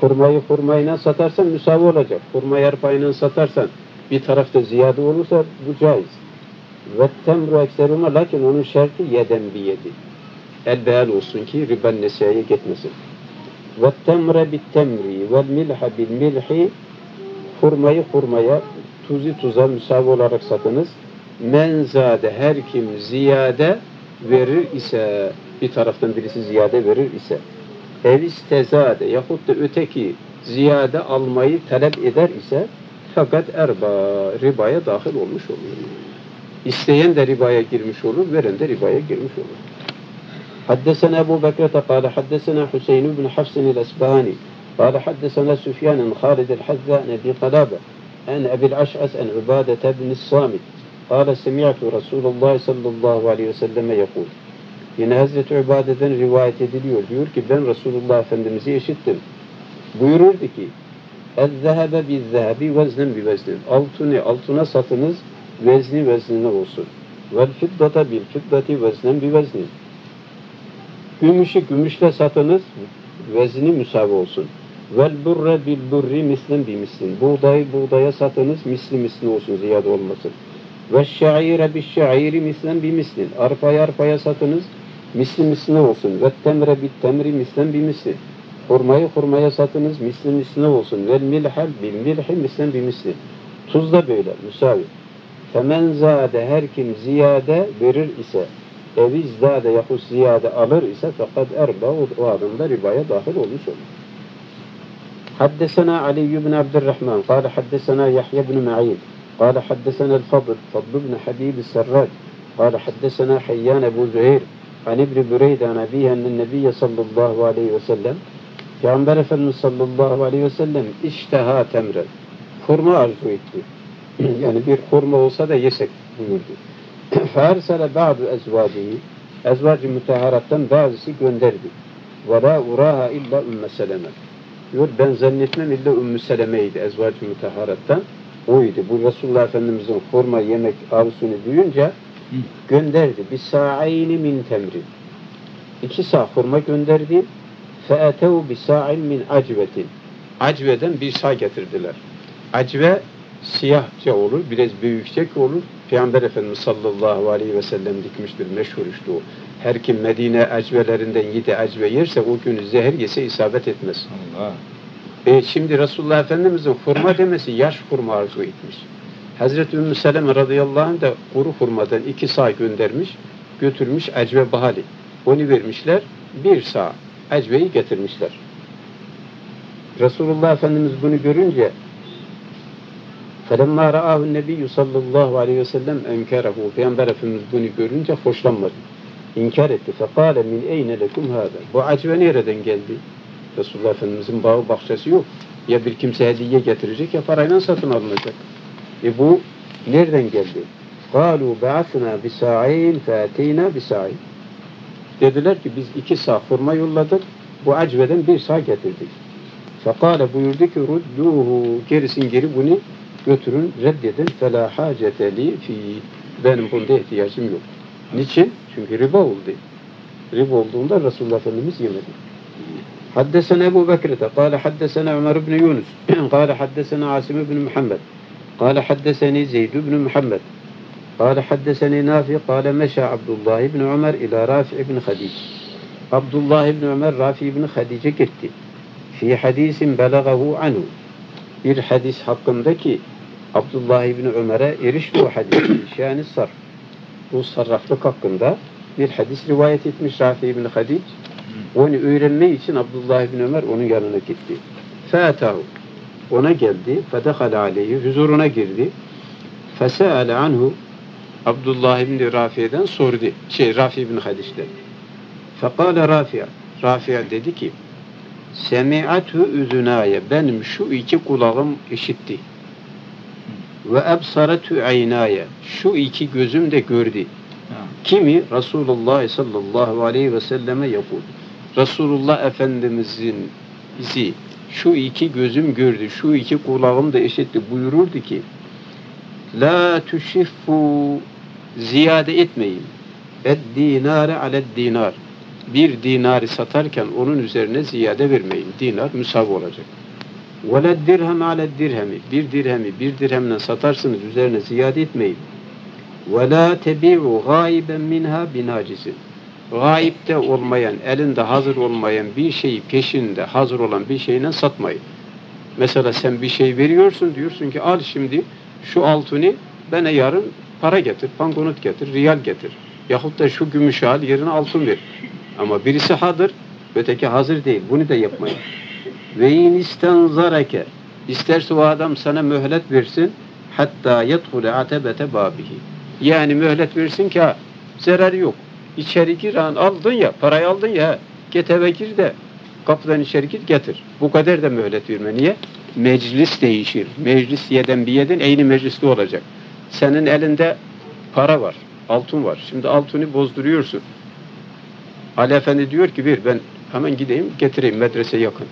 Hurmayı hurmayla satarsan müsavi olacak. Hurmayı arpayla satarsan bir tarafta ziyade olursa bu caiz. Ve temru ekferhuma. Lakin onun şartı yeden bir yedi. Elbel olsun ki riben neseye gitmesin. Ve temre bit temri. Ve milha bil milhi. Hurmayı hurmaya, tuzu tuza müsavi olarak satınız. Menzade her kim ziyade verir ise, bir taraftan birisi ziyade verir ise, evis tezade yahut da öteki ziyade almayı talep eder ise, fakat erba, ribaya dahil olmuş olur. İsteyen de ribaya girmiş olur, veren de ribaya girmiş olur. Haddesena Ebu Bekrete kâle haddesena Hüseyin ibn Hafsin el-Esbahani. قال حدثنا سفيان بن خالد الحذاء عن أبي قلابة عن أبي الأشعث عن عبادة بن الصامت قال سمعت رسول الله صلى الله عليه وسلم يقول. Yine Hazreti Ubade'den rivayet ediliyor. Diyor ki ben Resulullah Efendimiz'i işittim. Buyururdu ki اَذْذَهَبَ بِالذَّهَبِ وَزْنًا بِوَزْنٍ. Altını altına satınız vezni veznine olsun. وَالْفِدَّةَ بِالْفِدَّةِ وَزْنًا بِوَزْنٍ. Gümüşü gümüşle satınız vezini müsavi olsun. Vel burre bil burri mislin bi mislin. Buğdayı buğdaya satınız misli misli olsun, ziyade olmasın. Ve şaire bi şairi mislin bi mislin. Arpaya arpaya satınız misli misli olsun. Ve temre bi temri mislin bi mislin. Hurmayı hurmaya satınız misli misli olsun. Vel milhal bil milhi mislin bi mislin. Tuz da böyle müsavi. Femen zade her kim ziyade verir ise, eviz zade yahut ziyade alır ise, fakat erba, o adında ribaya dahil olmuş olur. حدثنا علي بن عبد الرحمن قال حدثنا يحيى بن معين قال حدثنا الفضل فضل بن حبيب السراج قال حدثنا حيان أبو زهير عن ابن بريد عن أبيه أن النبي صلى الله عليه وسلم Peygamber Efendimiz sallallahu aleyhi ve sellem iştaha temre. Hurma arzu etti. Yani bir hurma olsa da yesek buyurdu. Fersele ba'du ezvacihi. Ezvaci müteharattan bazısı gönderdi. Ve la uraha illa Ümmü Seleme. Diyor ben zannetmem illa Ümmü Seleme'ydi. Ezvac-ı müteharattan oydu. Bu Resulullah Efendimiz'in hurma yemek arzusunu duyunca gönderdi. Bir sa'ayni min temrin. İki sağ hurma gönderdi. Fe'etev bi sa'in min acvetin. Acveden bir sağ getirdiler. Acve siyahça olur, biraz büyükçek olur. Peygamber Efendimiz sallallahu aleyhi ve sellem dikmiştir, meşhur işte o. Her kim Medine acvelerinden yedi acve yerse o günü zehir yese isabet etmez. Allah. E şimdi Resulullah Efendimiz'in hurma demesi yaş hurma arzu etmiş. Hazreti Ümmü Seleme radıyallahu anh da kuru hurmadan iki sağ göndermiş, götürmüş acve bahali. Onu vermişler, bir sağ acveyi getirmişler. Resulullah Efendimiz bunu görünce فَلَمَّا رَآهُ النَّبِيُّ sallallahu aleyhi ve sellem اَنْكَرَهُ Peygamber Efendimiz bunu görünce hoşlanmadı. İnkar etti. فَقَالَ مِنْ اَيْنَ لَكُمْ هَذَا Bu acve nereden geldi? Resulullah Efendimiz'in bağı bahçesi yok. Ya bir kimse hediye getirecek ya parayla satın alınacak. E bu nereden geldi? قَالُوا بَعَثْنَا بِسَاعِينَ فَاَتَيْنَا بِسَاعِينَ Dediler ki biz iki sağ hurma yolladık, bu acveden bir sağ getirdik. فَقَالَ buyurdu ki رُدُّوهُ Gerisin geri bunu götürün, reddedin. فَلَا حَاجَةَ لِي ف۪ي Benim bunda ihtiyacım yok. Niçin? Çünkü riba oldu. Riba olduğunda Resulullah Efendimiz yemedi. حدثنا أبو بكرة قال حدثنا عمر بن يونس قال حدثنا عاصم بن محمد قال حدثني زيد بن محمد قال حدثني نافع قال مشى عبد الله بن عمر إلى رافع بن خديج عبد الله بن عمر رافع بن خديج gitti في حديث بلغه عنه bir hadis hakkındaki Abdullah ibn Ömer'e erişti o hadis yani sarf bu sarraflık hakkında bir hadis rivayet etmiş Rafi ibn Khadij. Onu öğrenmek için Abdullah ibn Ömer onun yanına gitti. Fatahu ona geldi, fedahal aleyhi huzuruna girdi. Fesale anhu Abdullah ibn Rafi'den sordu. Şey Rafi ibn Khadij'den. Fekale Rafi. Rafi dedi ki: "Semi'atu uzunaya benim şu iki kulağım işitti. Ve absaratu aynaya şu iki gözüm de gördü." Kimi? Resulullah sallallahu aleyhi ve selleme yapıyor. Resulullah Efendimizin izi, şu iki gözüm gördü, şu iki kulağım da işitti buyururdu ki La tüşiffu ziyade etmeyin. Ed dinare aled dinar. Bir dinarı satarken onun üzerine ziyade vermeyin. Dinar müsav olacak. Ve led dirhem aled dirhemi. Bir dirhemi bir dirhemle satarsınız üzerine ziyade etmeyin. Ve la tebi'u gâiben minha binâcisin. Gâibde olmayan, elinde hazır olmayan bir şeyi peşinde hazır olan bir şeyle satmayın. Mesela sen bir şey veriyorsun, diyorsun ki al şimdi şu altını bana yarın para getir, banknot getir, riyal getir. Yahut da şu gümüş al yerine altın ver. Ama birisi hazır, öteki hazır değil. Bunu da yapmayın. Ve in istanzareke. İsterse o adam sana mühlet versin. Hatta yedhule atebete babihi. Yani mühlet versin ki ha, zararı yok. İçeri gir an aldın ya, parayı aldın ya, git eve gir de kapıdan içeri gir getir. Bu kadar da mühlet verme. Niye? Meclis değişir. Meclis yeden bir yedin, aynı mecliste olacak. Senin elinde para var, altın var. Şimdi altını bozduruyorsun. Ali Efendi diyor ki bir ben hemen gideyim getireyim medrese yakın.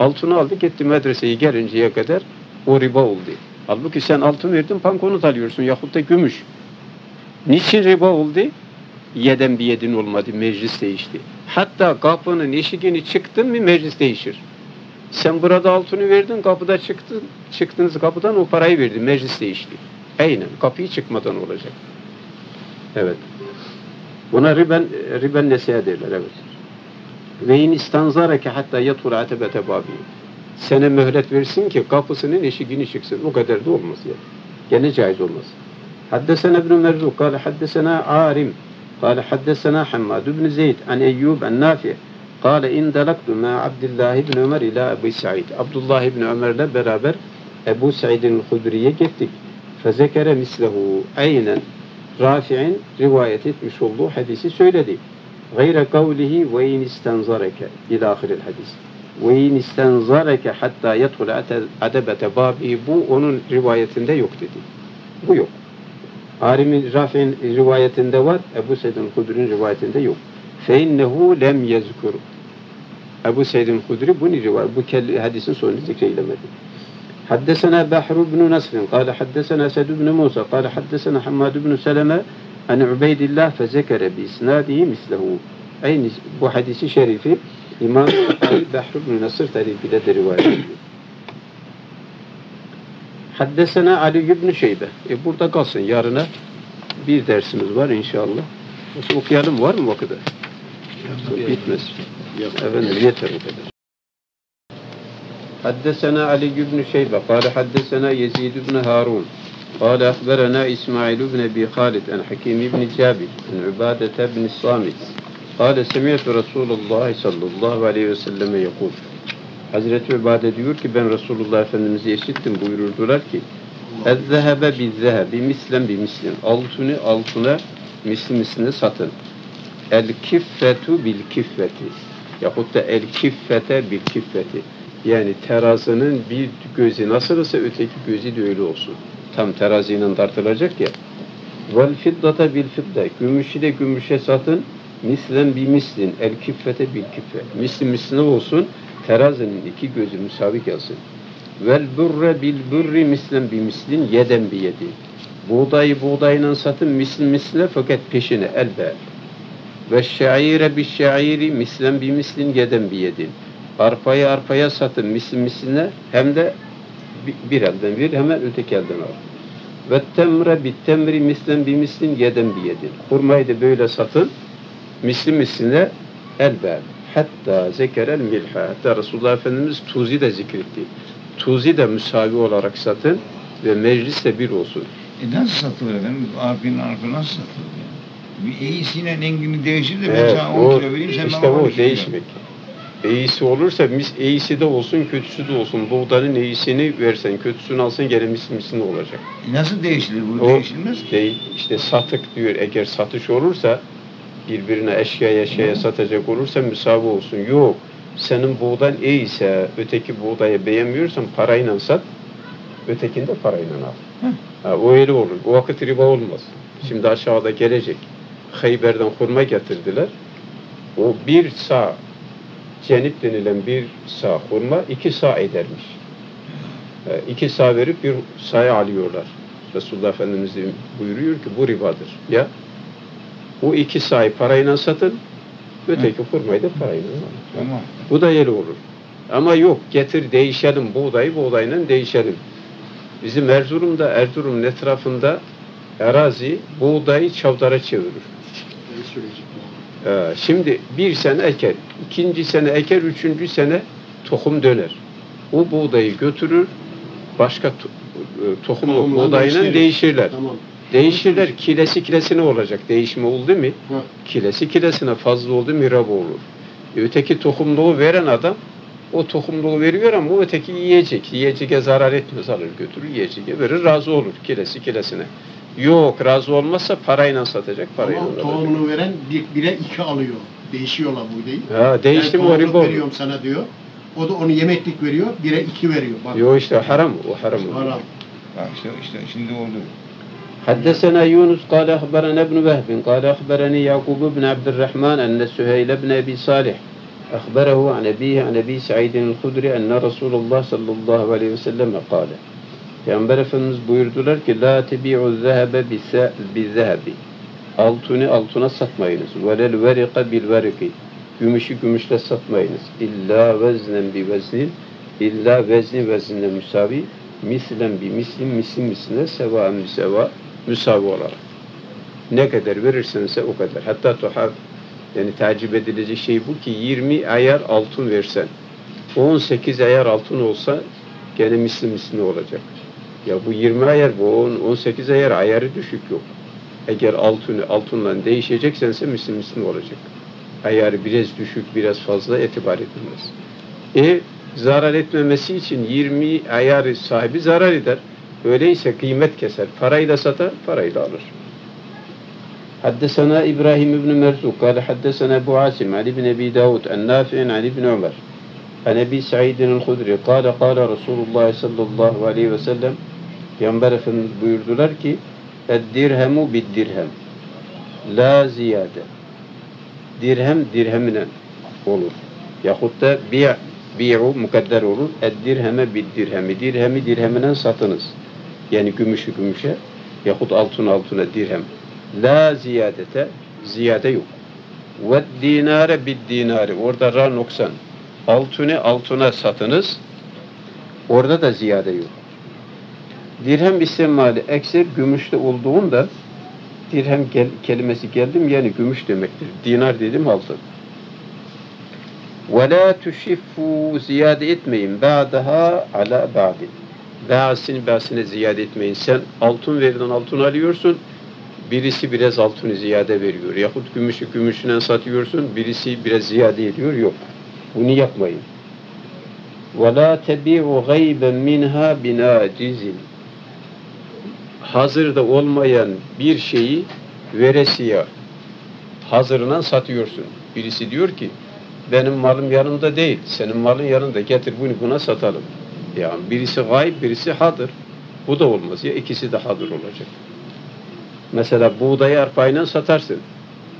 Altını aldı gitti medreseyi gelinceye kadar o riba oldu. Halbuki sen altın verdin pankonut alıyorsun yahut da gümüş. Niçin riba oldu? Yeden bir yedin olmadı, meclis değişti. Hatta kapının eşiğini çıktın mı meclis değişir. Sen burada altını verdin, kapıda çıktın, çıktınız kapıdan o parayı verdin, meclis değişti. Aynen, kapıyı çıkmadan olacak. Evet. Buna riben, riben neseye derler, evet. Ve in istanzareke hatta yatur atebete babi. Sana mühlet versin ki kapısının eşiğini çıksın. O kadar da olmaz ya. Gene caiz olmaz. Haddesena ibn-i Merzuh, kâle haddesena Arim, kâle haddesena Hammad ibn Zeyd, an Eyyub, an Nafi, kâle indelaktu ma Abdullah ibn Ömer ila Ebu Sa'id. Abdullah ibn Ömer'le beraber Ebu Sa'id'in Hudri'ye gittik. Fezekere mislehu aynen. Rafi'in rivayet etmiş olduğu hadisi söyledi. Gayre kavlihi ve in istanzareke ilâhiril hadis. Ve in istanzareke hatta yedhul adebete babi. Bu onun rivayetinde yok dedi. Bu yok. Arim-i Rafi'in rivayetinde var, Ebu Seyyid-i Hudri'nin rivayetinde yok. فَاِنَّهُ لَمْ يَذْكُرُ Ebu Seyyid-i Hudri bunu rivayet, bu hadisin sonunu zikreylemedi. حَدَّسَنَا بَحْرُ بْنُ نَصْرٍ قَالَ حَدَّسَنَا سَدُ بْنُ مُوسَى قَالَ حَدَّسَنَا حَمَّادُ بْنُ سَلَمَا اَنْ عُبَيْدِ اللّٰهِ فَزَكَرَ بِاِسْنَادِهِ مِسْلَهُ Aynı bu hadisi şerifi İmam Buhari Behr ibn Nasr tarifiyle de rivayet ediyor. Haddesene Ali ibn Şeybe. E burada kalsın. Yarına bir dersimiz var inşallah. Nasıl okuyalım? Var mı o kadar? Bitmez. Efendim yeter o kadar. Haddesene Ali ibn Şeybe. Kale haddesene Yezid ibn Harun. قال أخبرنا إسماعيل بن أبي خالد عن حكيم بن جابر عن عبادة بن الصامت قال سمعت رسول الله صلى الله عليه وسلم يقول. Hazreti Übade diyor ki ben Resulullah Efendimiz'i işittim, buyururdular ki اَذَّهَبَ بِالذَّهَبِ مِسْلًا بِمِسْلًا altını altına misli misline satın. اَلْكِفَّتُ بِالْكِفَّتِ yahut da اَلْكِفَّتَ بِالْكِفَّتِ yani terazinin bir gözü nasıl ise öteki gözü de öyle olsun. Tam teraziyle tartılacak ya. Vel fiddata bil fidda. Gümüşü de gümüşe satın. Mislen bi mislin. El kiffete bil kiffe. Mislin misline olsun. Terazinin iki gözü müsabik yazsın. Vel burre bil burri mislen bi mislin. Yeden bi yedi. Buğdayı buğdayla satın. Mislin misline fakat peşine. Elbe. Ve şaire bi şairi mislen bi mislin. Yeden bi yedin. Arpayı arpaya satın. Mislin misline hem de bir elden bir hemen öteki elden al. Ve temre bit temri mislen bi mislin yeden bi yedin. Hurmayı da böyle satın. Misli misline elbel. Hatta zekerel milha. Hatta Resulullah Efendimiz tuzi de zikretti. Tuzi de müsavi olarak satın ve mecliste bir olsun. E nasıl satılır efendim? Arpin arpı nasıl satılır yani? Eğisiyle engini değişir de evet, ben sana on kilo vereyim sen işte bana on kilo. İşte o değişmek. İyisi olursa mis, iyisi de olsun, kötüsü de olsun. Buğdanın iyisini versen, kötüsünü alsan gene mislisinde olacak. E nasıl değişilir? Bunu o, değişilmez mi? Değil. İşte satık diyor. Eğer satış olursa, birbirine eşyaya eşyaya hmm. satacak olursa müsavi olsun. Yok. Senin buğdan iyiyse, öteki buğdayı beğenmiyorsan parayla sat, ötekini de parayla al. Ha, o öyle olur. O vakit riba olmaz. Şimdi aşağıda gelecek. Hayber'den hurma getirdiler. O bir sağ cenip denilen bir sağ hurma iki sağ edermiş. E, iki sağ verip bir sağa alıyorlar. Resulullah Efendimiz buyuruyor ki bu ribadır. Ya o iki sağı parayla satın, öteki hurmayı da parayla alın. Tamam. Bu da yeri olur. Ama yok getir değişelim buğdayı buğdayla değişelim. Bizim Erzurum'da Erzurum'un etrafında arazi buğdayı çavdara çevirir. Şimdi bir sene eker, ikinci sene eker, üçüncü sene tohum döner. O buğdayı götürür, başka tohum tamam, buğdayla değişir. değişirler. Tamam. Değişirler, kilesi kilesine olacak. Değişme oldu mu? Ha. Kilesi kilesine fazla oldu mu riba olur. E, öteki tohumluğu veren adam, o tohumluğu veriyor ama o öteki yiyecek. Yiyeceğe zarar etmez, alır götürür, yiyeceğe verir, razı olur kilesi kilesine. Yok, razı olmazsa parayla satacak, parayla alacak. Ama tohumunu veren bire iki alıyor. Değişiyorlar buğdayı. Ha, değişti mi o riba? Veriyorum sana diyor. O da onu yemeklik veriyor, bire iki veriyor. Bak. Yok işte haram, o haram. Haram. Bak işte, işte şimdi oldu. Haddesena Yunus, kâle ahberene ibn-i Vehbin, kâle ahbereni Yakub ibn Abdurrahman, enne Süheyl ibn Ebi Salih, ahberehu an ebihi an ebi Sa'idin el-Hudri, enne Resulullah sallallahu aleyhi ve selleme kâle. Peygamber Efendimiz buyurdular ki la tebi'u zehebe bi zehebi altını altına satmayınız velel verika bil veriki gümüşü gümüşle satmayınız illa veznen bi veznin illa vezni vezinle müsavi mislen bi mislin mislin misline seva bi seva müsavi olarak ne kadar verirsense o kadar hatta tuhaf yani tacip edilecek şey bu ki yirmi ayar altın versen on sekiz ayar altın olsa gene mislin misline olacak. Ya bu yirmi ayar, bu on sekiz ayar, ayarı düşük yok. Eğer altını altından değişeceksense mislin mislin olacak. Ayarı biraz düşük, biraz fazla itibar edilmez. E zarar etmemesi için yirmi ayarı sahibi zarar eder. Öyleyse kıymet keser. Parayla satar, parayla alır. Haddesena İbrahim ibn Merzuk, kâle haddesena Ebu Asim, Ali bin Ebi Davud, en-Nafi'in Ali bin Ömer. Enebi Sa'idin el-Hudri kâle kâle Resulullah sallallahu aleyhi ve sellem Peygamber Efendimiz buyurdular ki eddirhemu biddirhem la ziyade dirhem dirhemine olur yahut da bi'a bi'u mukadder olur eddirheme biddirhemi dirhemi dirhemine satınız yani gümüşü gümüşe yahut altın altına dirhem la ziyadete ziyade yok ve dinare biddinare orada ra noksan altını altına satınız. Orada da ziyade yok. dirhem istimali eksir gümüşte olduğunda dirhem gel, kelimesi geldim yani gümüş demektir. Dinar dedim altın. Ve la tuşiffu ziyade etmeyin. Ba'daha ala ba'din. Ba'sini ba'sine ziyade etmeyin. Sen altın veriden altın alıyorsun. Birisi biraz altını ziyade veriyor. Yahut gümüşü gümüşünden satıyorsun. Birisi biraz ziyade ediyor. Yok. Bunu yapmayın. Ve la tebi'u gayben minha binacizin. Hazırda olmayan bir şeyi veresiye hazırından satıyorsun. Birisi diyor ki benim malım yanımda değil, senin malın yanında, getir bunu buna satalım. Yani birisi gayb, birisi hadır. Bu da olmaz ya, ikisi de hadır olacak. Mesela buğdayı arpayla satarsın.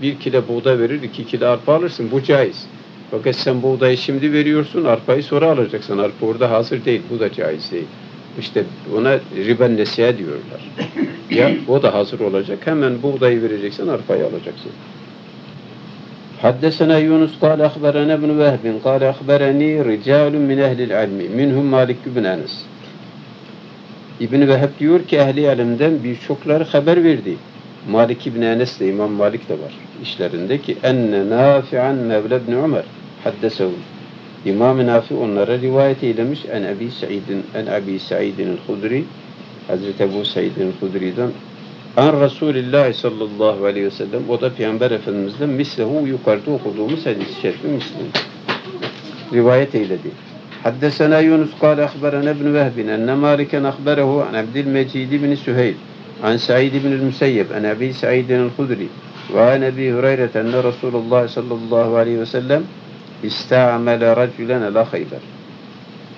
Bir kilo buğday verir, iki kilo arpa alırsın. Bu caiz. Fakat sen buğdayı şimdi veriyorsun, arpayı sonra alacaksın. Arpa orada hazır değil, bu da caiz değil. İşte ona riben nesiye diyorlar. Ya o da hazır olacak. Hemen buğdayı vereceksin, arpayı alacaksın. Haddesena Yunus قال اخبرنا ابن وهب قال اخبرني رجال من اهل العلم منهم Malik ibn Enes. İbn Vehb diyor ki ehli alimden birçokları haber verdi. Malik ibn Enes de İmam Malik de var işlerindeki enne Nafi'an Mevla ibn Ömer haddesehu. İmam-ı Nafi onlara rivayet eylemiş. En Ebi Sa'id'in, en Ebi Sa'id'in Hudri, Hazreti Ebu Sa'id'in Hudri'den. En Resulullah sallallahu aleyhi ve sellem, o da Peygamber Efendimiz'den mislehu yukarıda okuduğumuz hadis-i şerifi mislehu. Rivayet eyledi. Haddesena Yunus kâle akhberana ibn Vehbin, enne Mâliken akhberehu an Abdülmecid ibn Süheyl, an Sa'id ibn Müseyyeb, en Ebi Sa'id'in Hudri, ve an Ebi Hureyret, enne Resulullah sallallahu aleyhi ve sellem, İstamele racülen ala Hayber.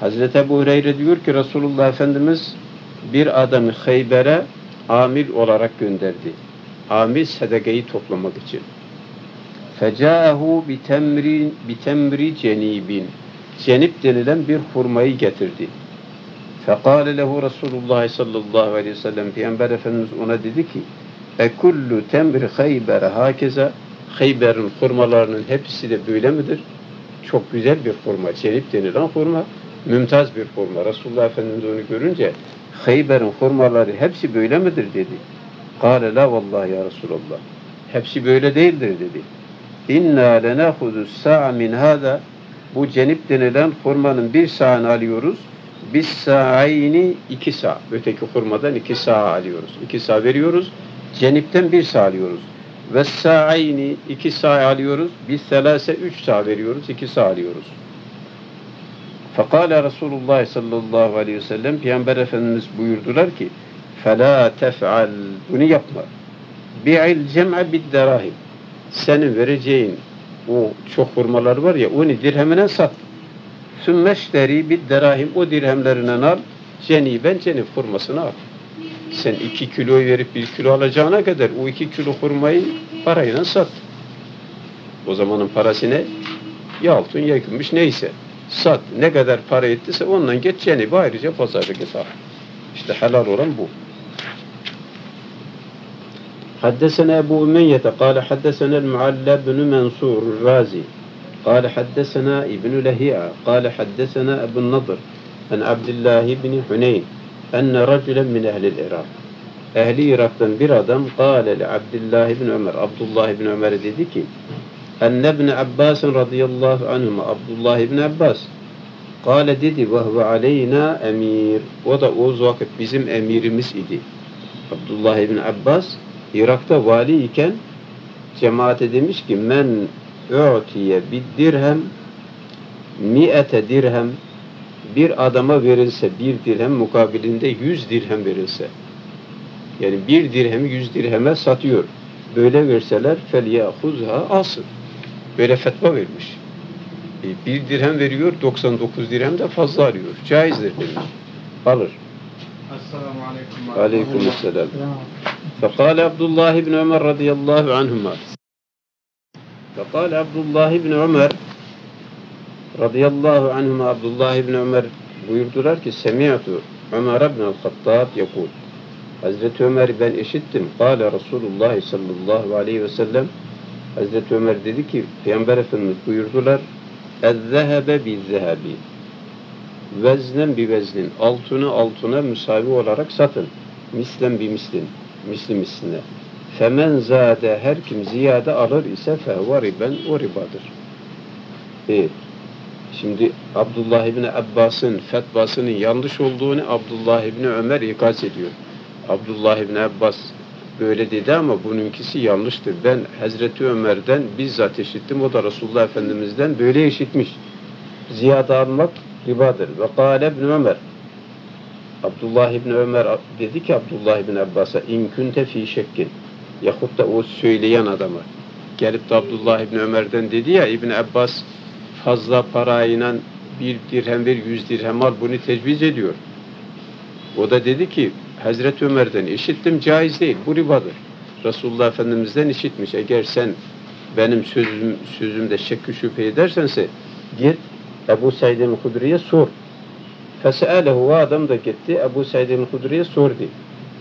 Hazreti Ebu Hureyre diyor ki Resulullah Efendimiz bir adamı Hayber'e amil olarak gönderdi. Amil sedekeyi toplamak için. Fecaahu bitemri bitemri cenibin. Cenip denilen bir hurmayı getirdi. Fekale lehu Resulullah sallallahu aleyhi ve sellem, Peygamber Efendimiz ona dedi ki: "Ekullu temri Hayber hakeza." Hayber'in hurmalarının hepsi de böyle midir? Çok güzel bir hurma, cenip denilen hurma, mümtaz bir hurma. Resulullah Efendimiz onu görünce, Hayber'in hurmaları hepsi böyle midir dedi. Kâle la vallahi ya Resulallah. Hepsi böyle değildir dedi. İnna lenâhudu sa'a min hâda. Bu cenip denilen hurmanın bir sa'ını alıyoruz. Biz sa'ayni iki sa'. Öteki hurmadan iki sa' alıyoruz. İki sa' veriyoruz. Cenipten bir sa' alıyoruz. Ve sa'ayni iki sa' alıyoruz. Biz selase üç sa' veriyoruz. iki sa' alıyoruz. Fekale Resulullah sallallahu aleyhi ve sellem, Peygamber Efendimiz buyurdular ki فَلَا تَفْعَلْ bunu yapma. بِعِ الْجَمْعَ بِالدَّرَاهِمْ senin vereceğin o çok hurmalar var ya, onu dirhemine sat. ثُمَّ اشْتَرِي بِالدَّرَاهِمْ o dirhemlerinden al. Ceniben cenib hurmasını al. Sen iki kiloyu verip bir kilo alacağına kadar o iki kilo hurmayı parayla sat. O zamanın parası ne? Ya altın ya gümüş neyse. Sat. Ne kadar para ettiyse ondan geç Cenib-i ayrıca pazarlık et. İşte helal olan bu. Haddesene Ebu Ümeyyete kâle haddesenel Mualla ibn Mansur Razi kâle haddesena İbn-i Lehi'a kâle haddesena Ebu Nadır en Abdullah ibn Huneyn enne racülen min ehlil Irak. Ehli Irak'tan bir adam kâle Abdullah ibn Ömer, Abdullah ibn Ömer'e dedi ki enne ibn-i Abbas'ın radıyallahu anhuma, Abdullah ibn-i Abbas kâle dedi ve huve aleyna emir, o da o vakit bizim emirimiz idi. Abdullah ibn-i Abbas Irak'ta vali iken cemaate demiş ki men ö'tiye biddirhem mi'ete dirhem, bir adama verilse bir dirhem mukabilinde yüz dirhem verilse, yani bir dirhemi yüz dirheme satıyor, böyle verseler felyahuzha asıl. Böyle fetva vermiş. E, bir dirhem veriyor, doksan dokuz dirhem de fazla arıyor. Caizdir demiş. Alır. Esselamu aleyküm. Aleykümselam. Fekale Abdullah ibn Ömer radıyallahu anhuma. Fekale Abdullah ibn Ömer radıyallahu anhuma, Abdullah ibn Ömer buyurdular ki Semi'tu Ömer ibn el-Hattab yekûl. Hazreti Ömer ben işittim. Kale Resulullah sallallahu aleyhi ve sellem, Hazreti Ömer dedi ki Peygamber Efendimiz buyurdular اَذَّهَبَ بِالْذَهَبِ veznen bi veznin, altını altına müsavi olarak satın. Mislen bi mislin, misli misline. Femen zade, her kim ziyade alır ise fehve riben, o ribadır. E, şimdi Abdullah ibn Abbas'ın fetvasının yanlış olduğunu Abdullah ibn Ömer ikaz ediyor. Abdullah ibn Abbas böyle dedi ama bununkisi yanlıştır. Ben Hazreti Ömer'den bizzat işittim. O da Resulullah Efendimiz'den böyle işitmiş. Ziyade almak ribadır. Ve kâle ibn Ömer, Abdullah ibn Ömer dedi ki Abdullah ibn Abbas'a, inkünte fî şekkin, yahut da o söyleyen adama gelip de Abdullah ibn Ömer'den dedi ya, İbn Abbas fazla parayla bir dirhem ver, yüz dirhem al, bunu tecviz ediyor. O da dedi ki Hazreti Ömer'den işittim, caiz değil, bu ribadır. Resulullah Efendimiz'den işitmiş. Eğer sen benim sözüm, sözümde şekki şüphe edersense git Ebu Said el-Hudri'ye sor. Fes'alehu, o adam da gitti Ebu Said el-Hudri'ye sordu.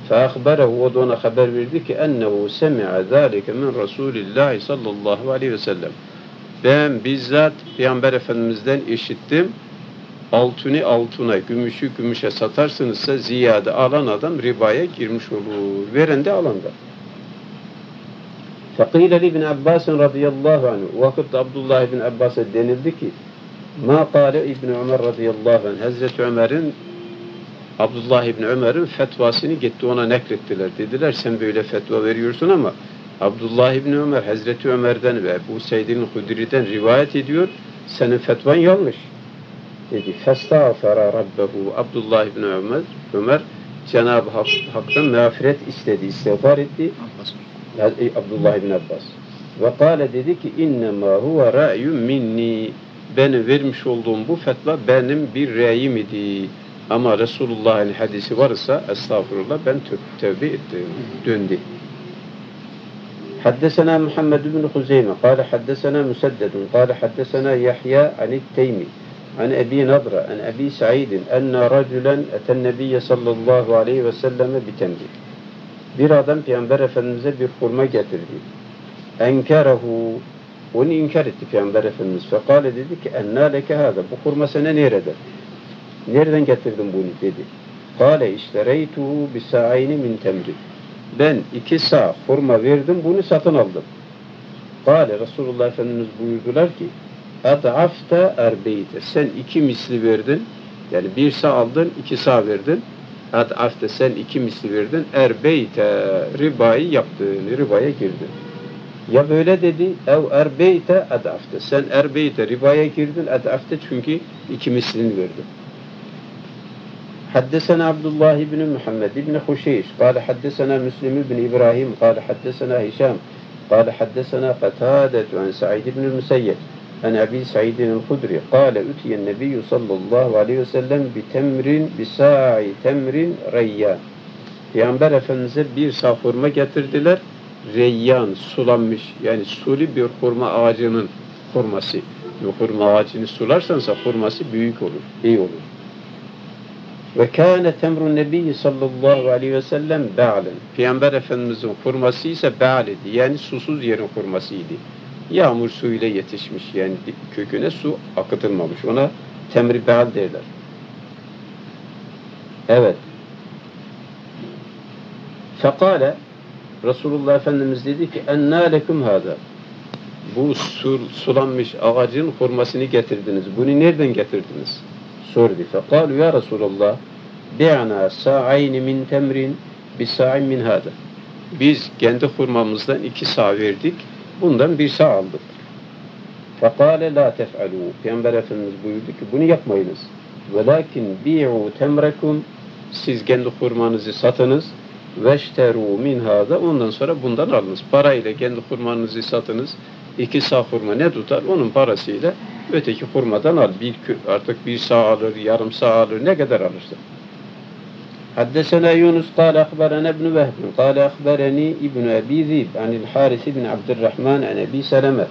Fe'ahberehu, o da ona haber verdi ki ennehu semi'a zâlike min Resulillahi sallallahu aleyhi ve sellem. Ben bizzat Peygamber Efendimiz'den işittim. Altını altına, gümüşü gümüşe satarsınızsa ziyade alan adam ribaya girmiş olur. Veren de alan da. Fakile ibn Abbas radıyallahu anh, vakit Abdullah ibn Abbas'a denildi ki ma kâle ibn Ömer radıyallahu anh, Hazreti Ömer'in, Abdullah ibn Ömer'in fetvasını gitti ona naklettiler. Dediler sen böyle fetva veriyorsun ama Abdullah ibn Ömer Hazreti Ömer'den ve Ebu Said'in Hudri'den rivayet ediyor. Senin fetvan yanlış. Dedi festağfara rabbehu, Abdullah ibn Ömer, Ömer Cenab-ı Hak, Hak'tan mağfiret istedi, istiğfar etti. Abbas. Abdullah ibn Abbas. Ve kâle, dedi ki innemâ huve râ'yum minni, benim vermiş olduğum bu fetva benim bir reyim idi. Ama Resulullah'ın hadisi varsa estağfurullah ben tövbe ettim, döndü. Haddesena Muhammed ibn Huzeyme, kâle haddesena Müseddedun, kâle haddesena Yahya ani't-Teymi, عن أبي نضرة عن أبي سعيد أن رجلا أتى النبي صلى الله عليه وسلم بتمر. Bir adam Peygamber Efendimiz'e bir hurma getirdi. Enkerehu, onu inkar etti Peygamber Efendimiz. Fekale, dedi ki enna leke hâda, bu hurma sana nerede? Nereden getirdin bunu, dedi. Kale iştereytuhu bisa'ayni min temri, ben iki sağ hurma verdim, bunu satın aldım. Kale, Resulullah Efendimiz buyurdular ki at'afta erbeyte, sen iki misli verdin, yani bir sağ aldın, iki sağ verdin. At'afta, sen iki misli verdin, erbeyte, ribayı yaptın, ribaya girdin. Ya böyle dedi, ev erbeyte at'afta, sen erbeyte, ribaya girdin, at'afta çünkü iki mislini verdin. Haddesena Abdullah ibn Muhammed ibn Huşeyş, kâle haddesena Müslim ibn İbrahim, kâle haddesena Hişam, kâle haddesena Katâdetu an Sa'id ibn Müseyyed, عن أبي سعيد الخدري قال أتي النبي صلى الله عليه وسلم بتمر بساع تمر ريان. Peygamber Efendimiz'e bir sağ hurma getirdiler. Reyyan, sulanmış, yani suli bir hurma ağacının hurması. Hurma ağacını sularsansa hurması büyük olur, iyi olur. Ve kâne temrun nebiyyi sallallahu aleyhi ve sellem be'len, Peygamber Efendimiz'in hurması ise be'ledi, yani susuz yerin hurmasıydı. Yağmur suyuyla yetişmiş, yani köküne su akıtılmamış. Ona temri beal derler. Evet. Fekale, Resulullah Efendimiz dedi ki enna leküm hâdâ, bu sulanmış ağacın hurmasını getirdiniz, bunu nereden getirdiniz? Sordu. Fekâlu ya Resulullah bi'nâ sa'ayni min temrin bi sa'in min hâdâ, biz kendi hurmamızdan iki sağ verdik, bundan bir sağ aldık. Fekale la tef'alû, Peygamber Efendimiz buyurdu ki bunu yapmayınız. Velakin bi'u temrekum, siz kendi hurmanızı satınız. Veşterû minhâ da, ondan sonra bundan alınız. Parayla kendi hurmanızı satınız. İki sağ hurma ne tutar? Onun parasıyla öteki hurmadan al. Bir, artık bir sağ alır, yarım sağ alır, ne kadar alırsa. Haddesena Yunus kâle akberene ibn-i Vehbin kâle akbereni ibn-i Ebi Zib anil Haris ibn Abdurrahman an Ebi Seleme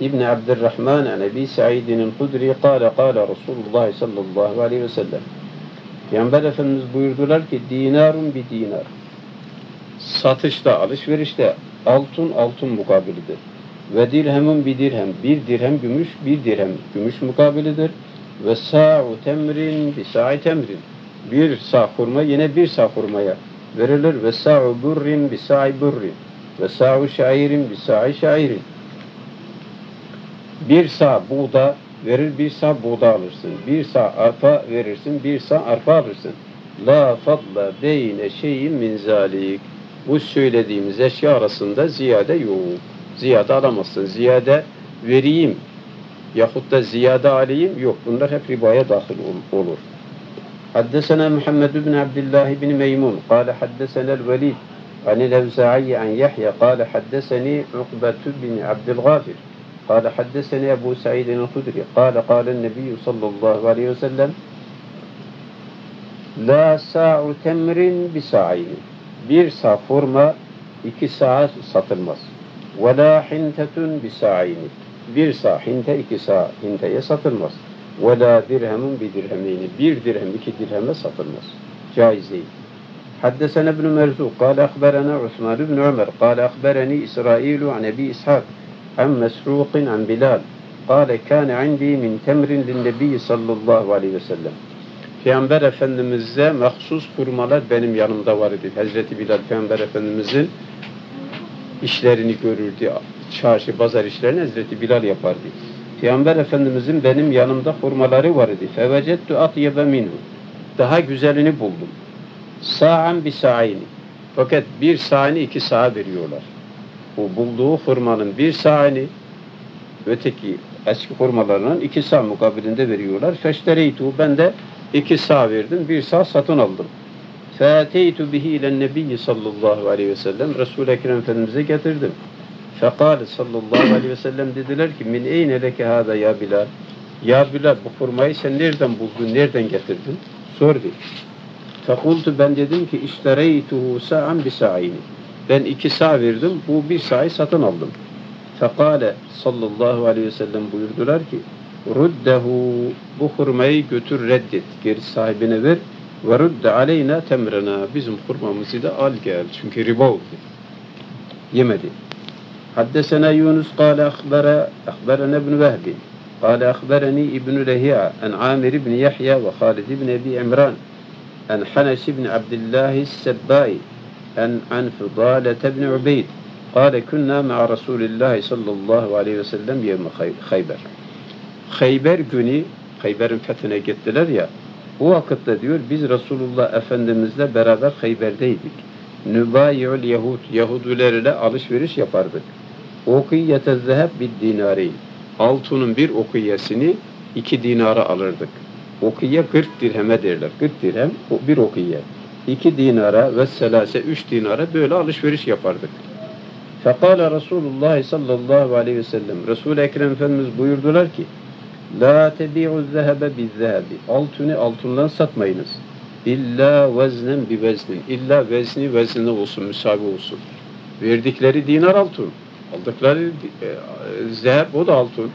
ibn-i Abdurrahman an Ebi Sa'idin Kudri kâle kâle Resulullah sallallahu aleyhi ve sellem. Peygamber Efendimiz buyurdular ki dinarun bi dinar, satışta, alışverişte altın altın mukabilidir. Ve dirhemun bi dirhem, bir dirhem gümüş, bir dirhem gümüş mukabilidir. Ve sa'u temrin bi sa'i temrin. Bir sağ hurma yine bir sağ hurmaya verilir. Ve sa'u burrin bi sa'i burrin. Ve sa'u şairin bi sa'i şairin. Bir sağ buğda verir, bir sağ buğda alırsın. Bir sağ arpa verirsin, bir sağ arpa alırsın. La fadla beyne şeyin min zalik. Bu söylediğimiz eşya arasında ziyade yok. Ziyade alamazsın. Ziyade vereyim yahut da ziyade alayım yok. Bunlar hep ribaya dahil olur. Haddesena Muhammed ibn Abdullah ibn Meymun. Kale haddesena el-Velid. Anil evza'yi an Yahya. Kale haddeseni Ukbetü bin Abdülgafir. Kale haddeseni Ebu Sa'id el-Hudri. Kale kale nebiyyü sallallahu aleyhi ve sellem. La sa'u temrin bi sa'in. Bir sağ hurma iki sağa satılmaz. Ve la hintetun bi sa'in. Bir sağ hinte iki sağ hinteye satılmaz. Ve la dirhemun bi dirhemeyni. Bir dirhem iki dirheme satılmaz. Caiz değil. Haddesene ibn-i Merzuq. Kale akberene Osman ibn Ömer. Kale akbereni İsrailu an Ebi İshak. An Mesruqin an Bilal. Kale kâne indi min temrin linnebiy sallallahu aleyhi ve sellem. Peygamber Efendimiz'e mahsus hurmalar benim yanımda var idi. Hazreti Bilal Peygamber Efendimiz'in işlerini görürdü. Çarşı, pazar işlerini Hazreti Bilal yapardı. Peygamber Efendimiz'in benim yanımda hurmaları var idi. Fevecettu atyebe minhu. Daha güzelini buldum. Sa'an bi sa'ini. Fakat bir sa'ini iki sağa veriyorlar. Bu bulduğu hurmanın bir sa'ini öteki eski hurmalarının iki sağ mukabilinde veriyorlar. Feştereytu, ben de İki sağ verdim, bir sağ satın aldım. Fâteytu bihi ilen-nebiyyi sallallahu aleyhi ve sellem. Resul-i Ekrem Efendimiz'e getirdim. Fekâle sallallahu aleyhi ve sellem, dediler ki min eyne leke hâda ya Bilal. Ya Bilal, bu hurmayı sen nereden buldun, nereden getirdin? Sordu. Fekultu, ben dedim ki iştereytuhu sa'an bi sa'ini. Ben iki sağ verdim, bu bir sağı satın aldım. Fekâle sallallahu aleyhi ve sellem, buyurdular ki ruddehu, bu hurmayı götür reddet, geri sahibine ver. Ve rudde aleyna temrena, bizim hurmamızı da al gel, çünkü riba oldu, yemedi. Haddesena Yunus kâle akberene ibn Vehbi kâle akbereni ibn Lehi'a en Amir ibn Yahya ve Halid ibn Ebi İmran en Haneş ibn Abdillahi s-Sebbai en Anfudalete ibn Ubeyd kâle künnâ ma'a Resulillahi sallallahu aleyhi ve sellem yevme Khayber. Hayber günü, Hayber'in fethine gittiler ya, o vakitte diyor biz Resulullah Efendimizle beraber Hayber'deydik. Nübayi'ül Yahud, Yahudilerle alışveriş yapardık. Okiyete zeheb bir dinari, altının bir okiyesini iki dinara alırdık. Okiye kırk dirheme derler, kırk dirhem bir okiye. İki dinara ve selase üç dinara böyle alışveriş yapardık. Fekale Resulullah sallallahu aleyhi ve sellem, Resul-i Ekrem Efendimiz buyurdular ki la tebi'u zehebe bizzehebi. Altını altından satmayınız. İlla veznen bi veznin. İlla vezni veznine olsun, müsavi olsun. Verdikleri dinar altın. Aldıkları e, zeheb, o da altın.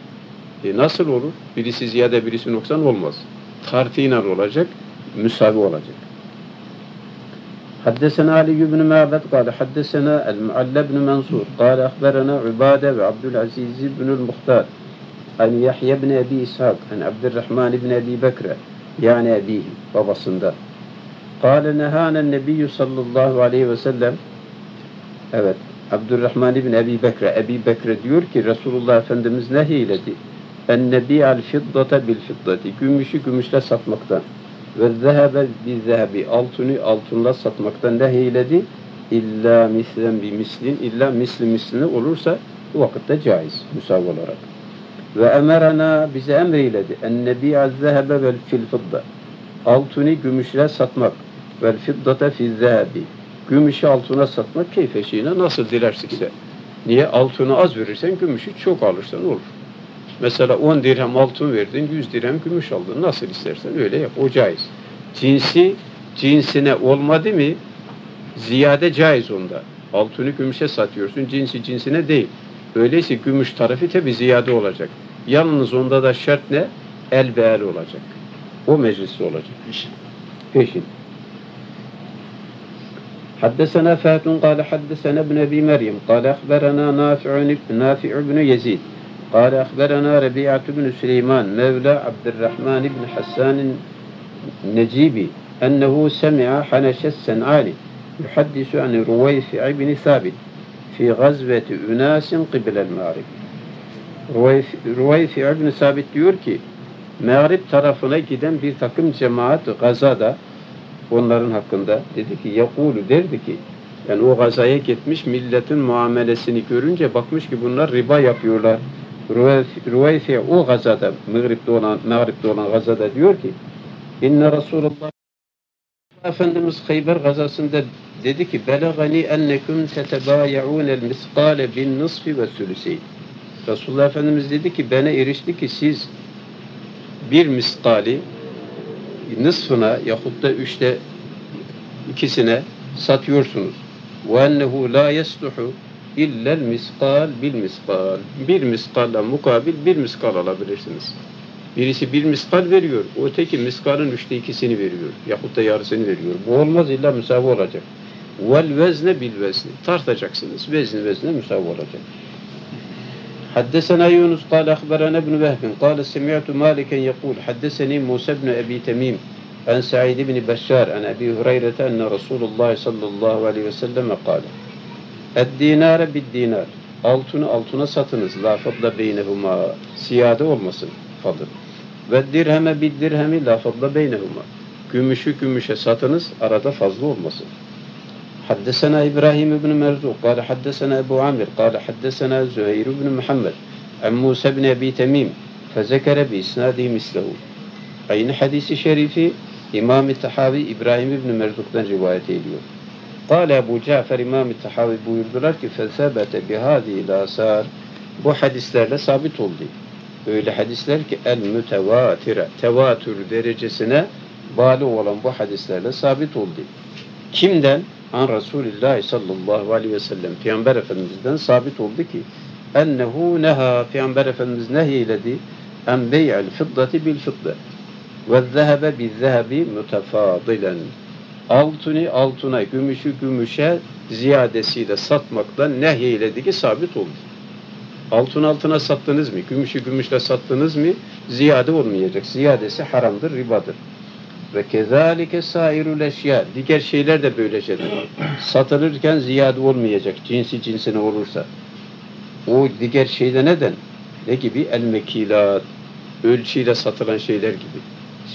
E, nasıl olur? Birisi ziyade birisi noksan olmaz. Tartinen olacak, müsavi olacak. Haddesena Ali ibn Ma'bad kâle haddesena el-Mu'alla ibn Mansur kâle akberena Ubade ve Abdülaziz ibnül Muhtar an Yahya ibn Ebi İshak an Abdurrahman ibn Ebi Bekre yani ebihi, babasında. Kâle nehânen nebiyyü sallallahu aleyhi ve sellem. Evet, Abdurrahman ibn Ebi Bekre, Ebi Bekre diyor ki Resulullah Efendimiz nehiyledi en nebi'al fiddata bil fiddati, gümüşü gümüşle satmaktan ve zehebe bi zehebi, altını altınla satmaktan nehiyledi. İlla mislen bi mislin, illa misli misline olursa bu vakitte caiz, müsav olarak. Ve emerana, bize emreyledi en nebi'az zehebe vel fil fidda, altını gümüşle satmak, vel fiddata fi zehebi, gümüşü altına satmak keyfeşiğine nasıl dilersikse. Niye? Altını az verirsen gümüşü çok alırsan olur. Mesela on dirhem altın verdin, yüz dirhem gümüş aldın, nasıl istersen öyle yap, o caiz. Cinsi cinsine olmadı mı ziyade caiz onda. Altını gümüşe satıyorsun, cinsi cinsine değil. Öyleyse gümüş tarafı tabi ziyade olacak. Yalnız onda da şart ne? El be el olacak. O meclisi olacak. Peşin. Haddesena Fâtun kâle haddesena ibn Ebi Meryem kâle akberena Nafi'u ibn Yezid قال أخبرنا ربيعة بن سليمان مولى عبد الرحمن بن حسان النجيبي أنه سمع حنش السنعاني يحدث عن رويفع بن ثابت في غزوة أناس قبل المغرب. Ruveyfi'ye İbn-i Sabit diyor ki, Mağrib tarafına giden bir takım cemaat Gaza'da, onların hakkında dedi ki, Yekulu derdi ki, yani o Gaza'ya gitmiş milletin muamelesini görünce bakmış ki bunlar riba yapıyorlar. Ruveyfi'ye o Gaza'da, Mağrib'de olan, Mağrib'de olan Gaza'da diyor ki, İnne Resulullah Efendimiz Khayber Gazası'nda dedi ki, Belagani enneküm tetebaye'ûnel miskâle bin nısfi ve sülüseyn. Resulullah Efendimiz dedi ki, bana erişti ki siz bir miskali nısfına yahut da üçte ikisine satıyorsunuz. وَاَنَّهُ لَا يَسْلُحُ اِلَّا الْمِسْقَالِ بِالْمِسْقَالِ Bir miskaldan mukabil bir miskal alabilirsiniz. Birisi bir miskal veriyor, öteki miskalın üçte ikisini veriyor yahut da yarısını veriyor. Bu olmaz, illa müsavi olacak. وَالْوَزْنَ بِالْوَزْنِ Tartacaksınız, vezni vezne müsavi olacak. حدثنا يونس قال أخبرنا ابن وهب قال سمعت مالكا يقول حدثني موسى بن أبي تميم عن سعيد بن بشار عن أبي هريرة أن رسول الله صلى الله عليه وسلم قال الدينار بالدينار altını altına satınız la fadla beynehuma siyade olmasın fadl ve dirheme biddirhemi la fadla beynehuma gümüşü gümüşe satınız arada fazla olmasın. حدثنا إبراهيم بن مرزوق قال حدثنا أبو عامر قال حدثنا زهير بن محمد عن موسى بن أبي تميم فذكر بإسناده مثله. Aynı hadisi şerifi İmam-ı Tahavi İbrahim ibn Merzuk'tan rivayet ediyor. قال أبو جعفر İmam-ı Tahavi buyurdular ki فَثَبَتَ بِهَذِي الْآثَارِ Bu hadislerle sabit oldu. Öyle hadisler ki el-mütevatire tevatür derecesine bağlı olan bu hadislerle sabit oldu. Kimden? An Resulullah sallallahu aleyhi ve sellem Peygamber Efendimiz'den sabit oldu ki ennehu neha Peygamber Efendimiz nehyiledi en bey'il fiddati bil fidda ve zehebe bil zehebi mütefadilen altını altına gümüşü gümüşe ziyadesiyle satmaktan nehyiledi ki sabit oldu. Altın altına sattınız mı? Gümüşü gümüşle sattınız mı? Ziyade olmayacak. Ziyadesi haramdır, ribadır. Ve kezalike sairul eşya diğer şeyler de böylecedir. Satılırken ziyade olmayacak cinsi cinsine olursa. O diğer şeyde neden? Ne gibi? El mekilat ölçüyle satılan şeyler gibi.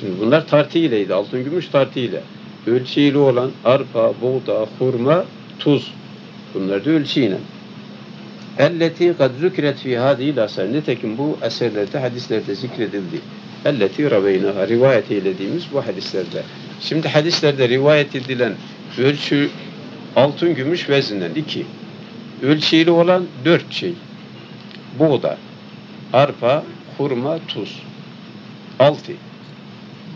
Şimdi bunlar tartıyileydi. Altın gümüş tartıyla. Ölçüyle olan arpa, buğda, hurma, tuz. Bunlar da ölçüyle. Elleti kad zükret fi hadi asar. Nitekim bu eserlerde, hadislerde zikredildi. Elleti raveynaha rivayet eylediğimiz bu hadislerde. Şimdi hadislerde rivayet edilen ölçü altın gümüş vezinden iki. Ölçüyle olan dört şey. Buğda, arpa, hurma, tuz. Altı.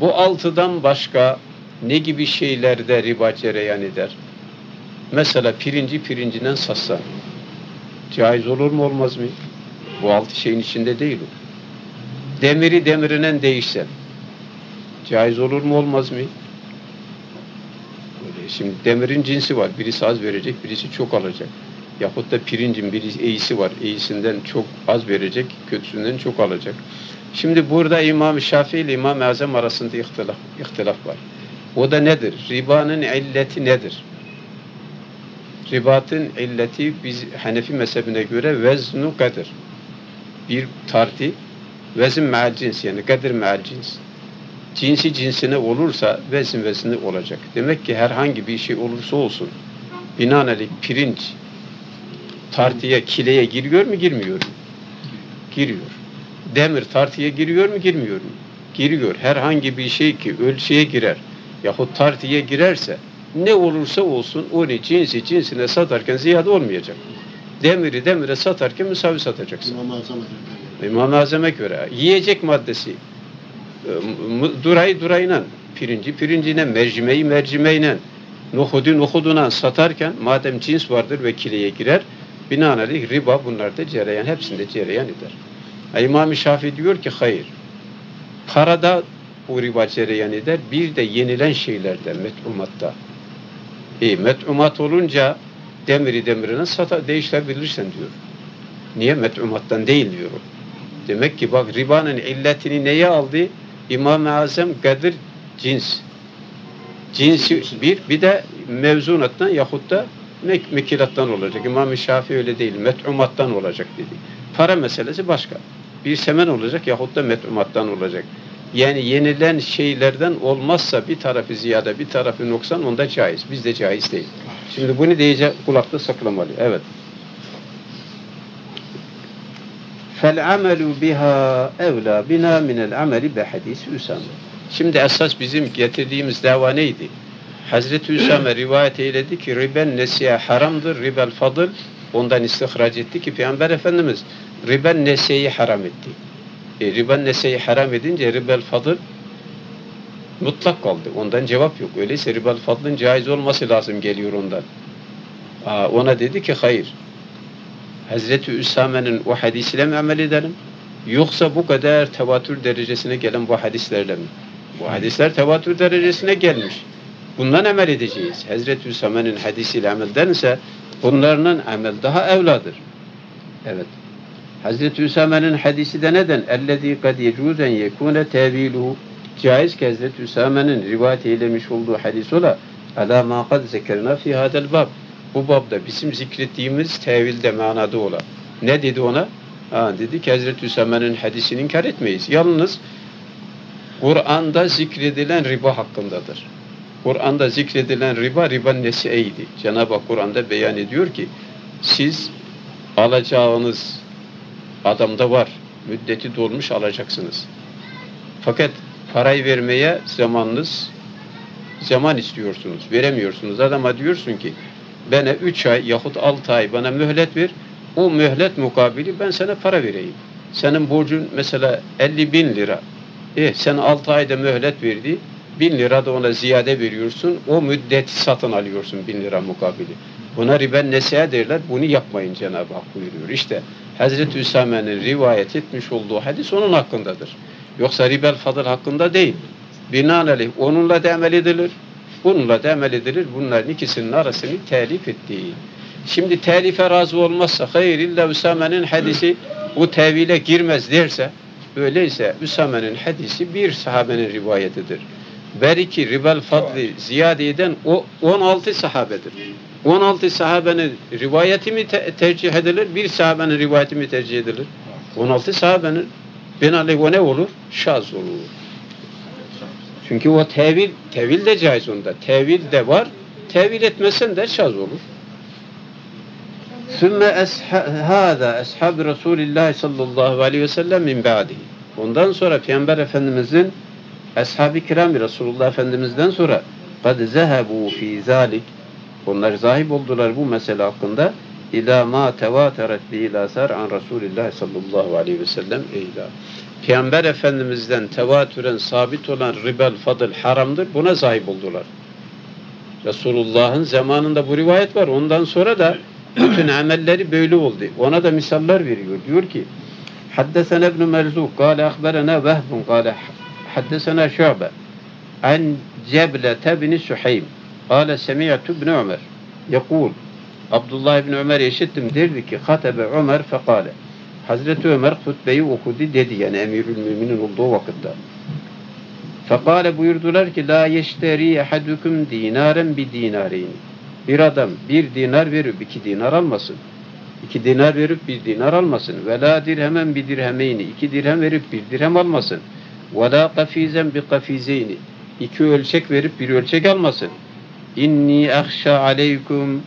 Bu altıdan başka ne gibi şeylerde riba cereyan eder? Mesela pirinci pirincinden satsa. Caiz olur mu olmaz mı? Bu altı şeyin içinde değil o. Demiri demirinden değişsen. Caiz olur mu olmaz mı? Şimdi demirin cinsi var. Birisi az verecek, birisi çok alacak. Yahut da pirincin birisi eğisi var. Eğisinden çok az verecek, kötüsünden çok alacak. Şimdi burada İmam-ı Şafii ile İmam-ı Azam arasında ihtilaf, ihtilaf var. O da nedir? Ribanın illeti nedir? Ribatın illeti biz Hanefi mezhebine göre veznu kadir. Bir tartı vezin meal cins yani kadir meal cins. Cinsi cinsine olursa vezin vezini olacak. Demek ki herhangi bir şey olursa olsun binaenaleyh pirinç tartıya kileye giriyor mu girmiyor mu? Giriyor. Demir tartıya giriyor mu girmiyor mu? Giriyor. Herhangi bir şey ki ölçüye girer yahut tartıya girerse ne olursa olsun onu cinsi cinsine satarken ziyade olmayacak. Demiri demire satarken müsavi satacaksın. İmam-ı Azam'a göre. İmam-ı Azam'a göre. Yiyecek maddesi durayı durayla, pirinci pirincine, mercimeği mercimeğine, nuhudu nuhuduna satarken madem cins vardır ve kileye girer, binaenaleyh riba bunlarda cereyan, hepsinde cereyan eder. İmam-ı Şafii diyor ki hayır. Parada bu riba cereyan eder. Bir de yenilen şeylerde, met'umatta. İyi, met'umat olunca demiri demirine sata değiştirebilirsen diyor. Niye? Met'umattan değil diyor o. Demek ki bak ribanın illetini neye aldı? İmam-ı Azam Kadir cins. Cinsi bir, bir de mevzunattan yahut da mek mekilattan olacak. İmam-ı Şafii öyle değil, met'umattan olacak dedi. Para meselesi başka. Bir semen olacak yahut da met'umattan olacak. Yani yenilen şeylerden olmazsa bir tarafı ziyade, bir tarafı noksan, onda caiz. Bizde caiz değil. Şimdi bunu diyecek, kulakta saklamalı. Evet. فَالْعَمَلُ بِهَا اَوْلَى بِنَا مِنَ الْعَمَلِ بِحَدِيثِ Üsame. Şimdi esas bizim getirdiğimiz dava neydi? Hazreti Üsame rivayet eyledi ki riben nesiye haramdır, ribel fadıl. Ondan istihraç etti ki Peygamber Efendimiz riben nesiyeyi haram etti. E, riben nesiyeyi haram edince ribel fadıl mutlak kaldı. Ondan cevap yok. Öyleyse ribel fadılın caiz olması lazım geliyor ondan. Aa, ona dedi ki hayır. Hazreti Üsame'nin o hadisiyle mi amel edelim? Yoksa bu kadar tevatür derecesine gelen bu hadislerle mi? Bu hadisler tevatür derecesine gelmiş. Bundan amel edeceğiz. Hazreti Üsame'nin hadisiyle ameldense bunlardan amel daha evladır. Evet. Hazreti Üsame'nin hadisi de neden? اَلَّذ۪ي قَدْ يَجُوزَنْ يَكُونَ تَعْو۪يلُهُ Caiz ki Hazreti Üsame'nin rivayet eylemiş olduğu hadis ola عَلَى مَا قَدْ ذَكَرْنَا فِي هَذَا الْبَابِ Bu babda bizim zikrettiğimiz tevilde manada ola. Ne dedi ona? Ha, dedi ki Hazreti Üsame'nin hadisini inkar etmeyiz. Yalnız Kur'an'da zikredilen riba hakkındadır. Kur'an'da zikredilen riba, riban nesiyeydi. Cenab-ı Hak Kur'an'da beyan ediyor ki siz alacağınız adamda var. Müddeti dolmuş alacaksınız. Fakat parayı vermeye zamanınız, zaman istiyorsunuz. Veremiyorsunuz. Adama diyorsun ki bana üç ay yahut altı ay bana mühlet ver. O mühlet mukabili ben sana para vereyim. Senin borcun mesela elli bin lira. E sen altı ayda mühlet verdi. bin lira da ona ziyade veriyorsun. O müddeti satın alıyorsun bin lira mukabili. Buna riben nesiye derler. Bunu yapmayın Cenab-ı Hak buyuruyor. İşte Hazreti Üsame'nin rivayet etmiş olduğu hadis onun hakkındadır. Yoksa ribel fadıl hakkında değil. Binaenaleyh onunla da amel edilir. Bununla da amel edilir. Bunların ikisinin arasını telif ettiği. Şimdi telife razı olmazsa hayır illa Üsame'nin hadisi bu tevile girmez derse, öyleyse Üsame'nin hadisi bir sahabenin rivayetidir. Belki ribel fadli ziyade eden o on altı sahabedir. on altı sahabenin rivayeti mi te tercih edilir? Bir sahabenin rivayeti mi tercih edilir? on altı sahabenin binaenaleyh o ne olur? Şaz olur. Çünkü o tevil, tevil de caiz onda. Tevil de var. Tevil etmesen de şaz olur. Sümme hâdâ eshâb-ı Resûlillâhi sallallahu aleyhi ve sellem min ba'dihi. Ondan sonra Peygamber Efendimiz'in Ashab-ı Kiram-ı Resulullah Efendimiz'den sonra قَدْ زَهَبُوا ف۪ي ذَٰلِكِ Onlar zahip oldular bu mesele hakkında. اِلَى مَا تَوَاتَرَتْ بِيْلَاسَرْ عَنْ رَسُولِ اللّٰهِ sallallahu aleyhi ve sellem eylâ. Peygamber Efendimiz'den tevatüren sabit olan ribel fadıl haramdır. Buna zahip oldular. Resulullah'ın zamanında bu rivayet var. Ondan sonra da bütün amelleri böyle oldu. Ona da misaller veriyor. Diyor ki حَدَّثَنَا اِبْنُ مَرْزُوقٍ قَالَ اَخْبَرَنَا وَهْبٌ قَالَ حَدَّثَنَا شُعْبَةً عَنْ جَبْلَةَ بِنِ سُحَيْمٍ قَالَ سَمِعْتُ بْنُ عُمَرٍ يَقُولُ Abdullah ibn Ömer'e işittim derdi ki Hatebe Ömer fekale Hazreti Ömer hutbeyi okudu dedi yani Emirül Müminin olduğu vakitte. Fekale buyurdular ki la yeşteri ehadukum dinaren bi dinareyn. Bir adam bir dinar verip iki dinar almasın. İki dinar verip bir dinar almasın. Ve la dirhemen bi dirhemeyni. İki dirhem verip bir dirhem almasın. Ve la kafizen bi kafizeyni. İki ölçek verip bir ölçek almasın. İnni ahşa aleykum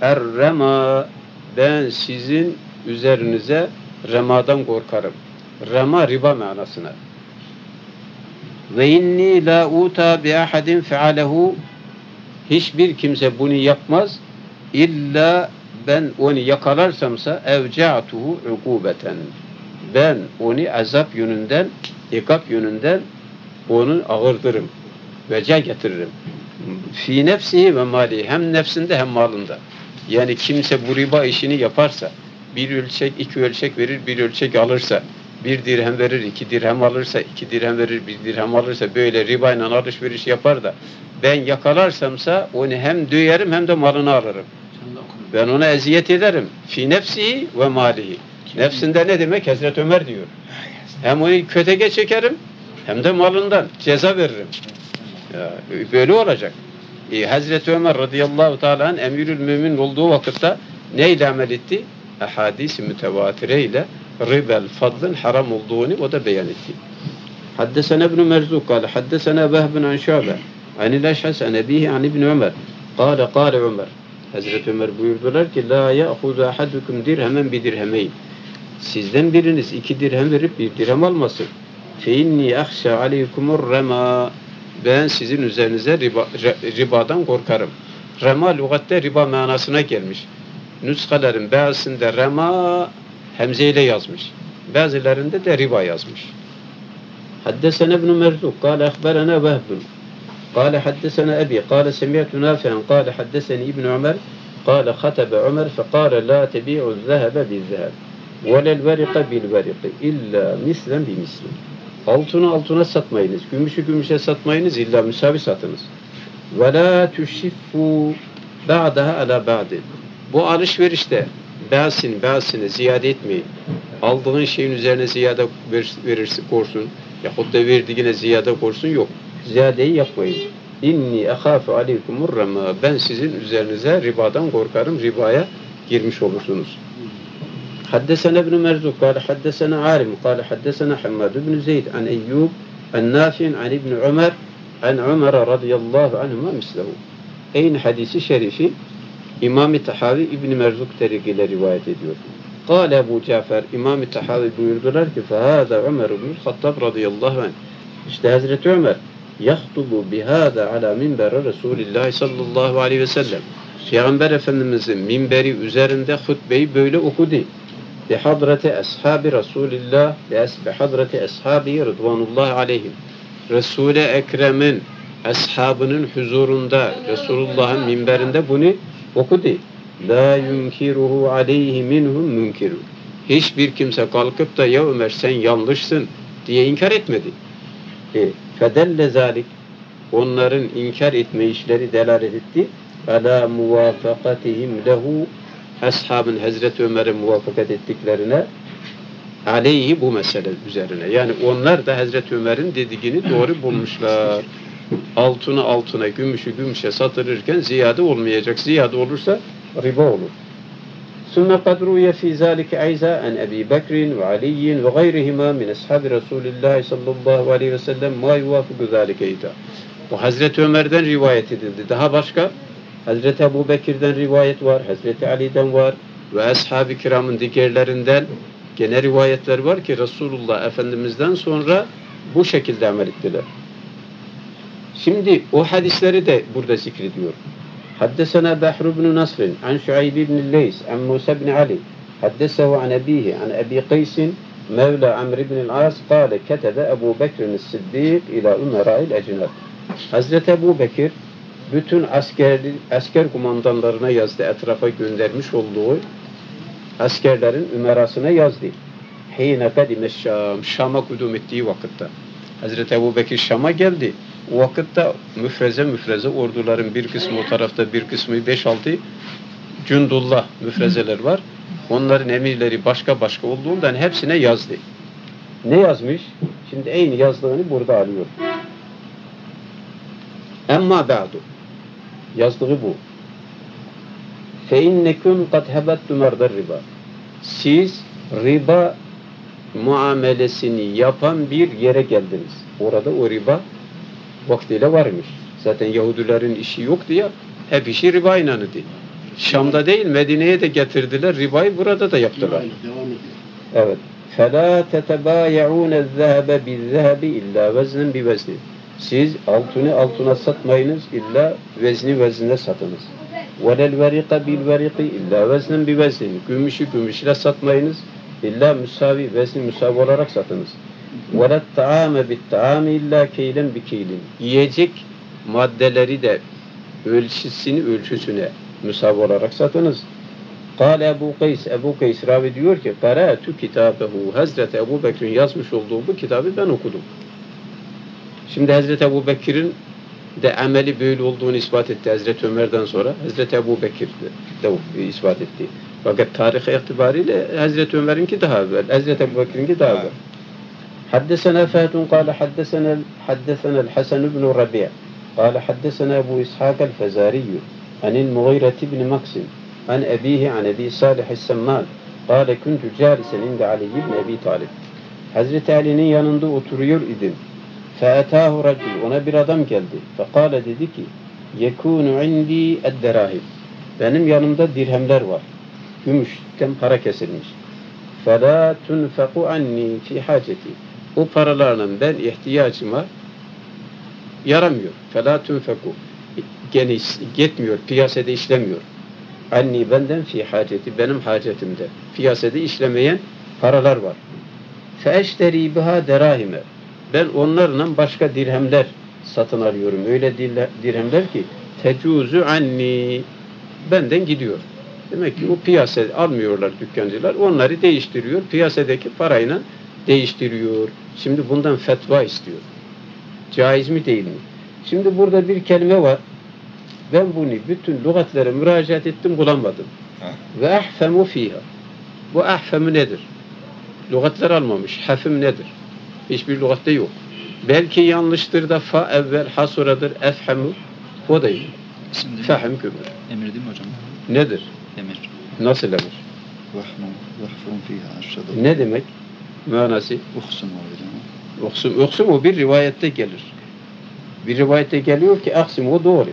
Er-rema, ben sizin üzerinize remadan korkarım. Rema riba manasına. Ve inni la uta bi ahadin fealehu, hiçbir kimse bunu yapmaz. İlla ben onu yakalarsamsa evca'tuhu ukubeten. Ben onu azap yönünden, ikap yönünden onu ağırdırım. Veca getiririm. Fi nefsihi ve mali, hem nefsinde hem malında. Yani kimse bu riba işini yaparsa, bir ölçek, iki ölçek verir, bir ölçek alırsa, bir dirhem verir, iki dirhem alırsa, iki dirhem verir, bir dirhem alırsa, böyle ribayla alışveriş yapar da, ben yakalarsamsa onu hem döyerim hem de malını alırım. Ben ona eziyet ederim. Fi nefsihi ve malihi. Nefsinde ne demek? Hazreti Ömer diyor. Hem onu kötege çekerim hem de malından ceza veririm. Ya, böyle olacak. E, Hazreti Ömer radıyallahu teala emirül mümin olduğu vakitte neyle amel etti? Hadis-i mütevatire ile ribel fadlın haram olduğunu o da beyan etti. Haddesene ibn Merzuk قال حدثنا وهب بن شعبة عن الأشعث عن أبيه عن ابن عمر قال قال عمر Hazreti Ömer buyurdular ki la ya'huzu ahadukum dirhemen bi dirhemeyn. Sizden biriniz iki dirhem verip bir dirhem almasın. Fe inni ahşa aleykumur rema. Ben sizin üzerinize riba, ribadan korkarım. Rema lügatte riba manasına gelmiş. Nüskaların bazısında rema hemzeyle yazmış. Bazılarında da riba yazmış. Haddesene ibn Merzuk kâle ehberene vehbun kâle haddesene ebi kâle semiyatü nafi'an kâle haddesene ibn Ömer kâle khatebe Ömer fekâle la tebi'u zehebe bil zeheb ve lel veriqe bil veriqe illa mislen bi mislen. Altını altına satmayınız, gümüşü gümüşe satmayınız, illa müsavi satınız. Ve la tüşiffu ba'daha ala ba'di. Bu alışverişte ba'sin ba'sine ziyade etmeyin. Aldığın şeyin üzerine ziyade verirsin, korsun. Yahut da verdiğine ziyade korsun, yok. Ziyadeyi yapmayın. İnni ahâfe aleykumur rama. Ben sizin üzerinize ribadan korkarım. Ribaya girmiş olursunuz. Haddesene ibn Merzuk kâle haddesene Arim kâle haddesene Hammad ibn Zeyd an Eyyub an Nafi'in an ibn Ömer an Ömer radıyallahu anhuma mislehu. Aynı hadisi şerifi İmam-ı Tahavi İbn Merzuk tarikiyle rivayet ediyor. قال أبو جعفر إمام التحاوي buyurdular ki فهذا عمر بن الخطاب رضي الله عنه. İşte Hazreti Ömer يخطب بهذا على منبر رسول الله صلى الله عليه وسلم. Peygamber Efendimizin minberi üzerinde hutbeyi böyle okudu. Bihadrati ashabi Resulillah ve bihadrati ashabi Rıdvanullah aleyhim. Resul-i Ekrem'in ashabının huzurunda Resulullah'ın minberinde bunu okudu. La yunkiruhu aleyhi minhum münkiru. Hiçbir kimse kalkıp da ya Ömer sen yanlışsın diye inkar etmedi. E, fedelle zalik onların inkar etme işleri delalet etti. Ala muvafakatihim lehu ashabın Hazreti Ömer'e muvafakat ettiklerine aleyhi bu mesele üzerine. Yani onlar da Hazreti Ömer'in dediğini doğru bulmuşlar. Altını altına gümüşü gümüşe satılırken ziyade olmayacak. Ziyade olursa riba olur. Sümme kadruye fî zâlike ayza an Ebi Bekrin ve Aliyin ve gayrihima min ashabi Resulullah sallallahu aleyhi ve sellem ma yuvafiku zâlike ita. Bu Hazreti Ömer'den rivayet edildi. Daha başka Hazreti Ebu Bekir'den rivayet var, Hazreti Ali'den var ve ashab-ı kiramın diğerlerinden gene rivayetler var ki Resulullah Efendimiz'den sonra bu şekilde amel ettiler. Şimdi o hadisleri de burada zikrediyor. حدثنا بحر بن نصر عن شعيب بن الليث عن موسى بن علي حدثه عن أبيه عن أبي قيس مولى عمرو بن العاص قال كتب أبو بكر الصديق إلى أمراء الأجناد. Hazreti Ebu Bekir bütün asker asker kumandanlarına yazdı, etrafa göndermiş olduğu askerlerin ümerasına yazdı. Heyne kadime Şam, Şam'a kudum ettiği vakitte. Hazreti Ebu Bekir Şam'a geldi. O vakitte müfreze müfreze orduların bir kısmı o tarafta, bir kısmı beş altı cündullah müfrezeler var. Onların emirleri başka başka olduğundan hepsine yazdı. Ne yazmış? Şimdi aynı yazdığını burada arıyor. Emma ba'du. Yazdığı bu. Fe innekum kad hebettum erdar riba. Siz riba muamelesini yapan bir yere geldiniz. Orada o riba vaktiyle varmış. Zaten Yahudilerin işi yoktu ya, hep işi riba inanıydı. Şam'da değil, Medine'ye de getirdiler, ribayı burada da yaptılar. Evet. فَلَا تَتَبَايَعُونَ الذَّهَبَ بِالذَّهَبِ اِلَّا وَزْنًا بِوَزْنٍ. Siz altını altına satmayınız, illa vezni veznine satınız. وَلَا الْوَرِقَ بِالْوَرِقِ اِلَّا وَزْنًا بِوَزْنٍ. Gümüşü gümüşle satmayınız, illa müsavi, vezni müsavi olarak satınız. وَلَا الطَّعَامَ بِالطَّعَامِ اِلَّا كَيْلًا بِكَيْلٍ. Yiyecek maddeleri de ölçüsünü ölçüsüne müsavi olarak satınız. قال Ebu Kays, Ebu Kays ravi diyor ki قَرَاتُ كِتَابَهُ. Hazreti Ebu Bekir'in yazmış olduğu bu kitabı ben okudum. Şimdi Hazreti Ebu Bekir'in de ameli böyle olduğunu ispat etti Hazreti Ömer'den sonra. Hazreti Ebu Bekir de ispat etti. Fakat tarih itibariyle Hazreti Ömer'inki daha evvel, Hazreti Ebubekir'inki daha evvel. Haddesena Fatun قال حدثنا حدثنا الحسن بن ربيع قال حدثنا أبو إسحاق الفزاري عن المغيرة بن مقسم عن أبيه عن أبي صالح السمان قال كنت جالسا عند علي بن أبي طالب. Hazreti Ali'nin yanında oturuyor idim. فَاَتَاهُ رَجُلُ Ona bir adam geldi. فَقَالَ dedi ki يَكُونُ عِنْدِي اَدْدَرَاهِمْ Benim yanımda dirhemler var. Gümüşten para kesilmiş. فَلَا تُنْفَقُ عَنِّي فِي حَاجَتِي O paralarla ben ihtiyacıma yaramıyor. فَلَا تُنْفَقُ Geniş, yetmiyor, piyasada işlemiyor. عَنِّي benden fi haceti Benim hacetimde. Piyasada işlemeyen paralar var. فَاَشْتَرِي بِهَا دَرَاهِمَ Ben onlarla başka dirhemler satın alıyorum. Öyle dirhemler ki tecuzu anni benden gidiyor. Demek ki o piyasa almıyorlar dükkancılar. Onları değiştiriyor. Piyasadaki parayla değiştiriyor. Şimdi bundan fetva istiyor. Caiz mi değil mi? Şimdi burada bir kelime var. Ben bunu bütün lügatlere müracaat ettim bulamadım. Ve ahfemu fiha. Bu ahfemu nedir? Lügatler almamış. Hafim nedir? Hiçbir lügatte yok. Belki yanlıştır da fa evvel ha sonradır efhemu o da yok. Fahim kübür. Emir değil mi hocam? Nedir? Emir. Nasıl emir? Vahfun fiha aşşadır. Ne demek? Manası? Uksum o. Uksum. Uksum o bir rivayette gelir. Bir rivayette geliyor ki aksim o doğru.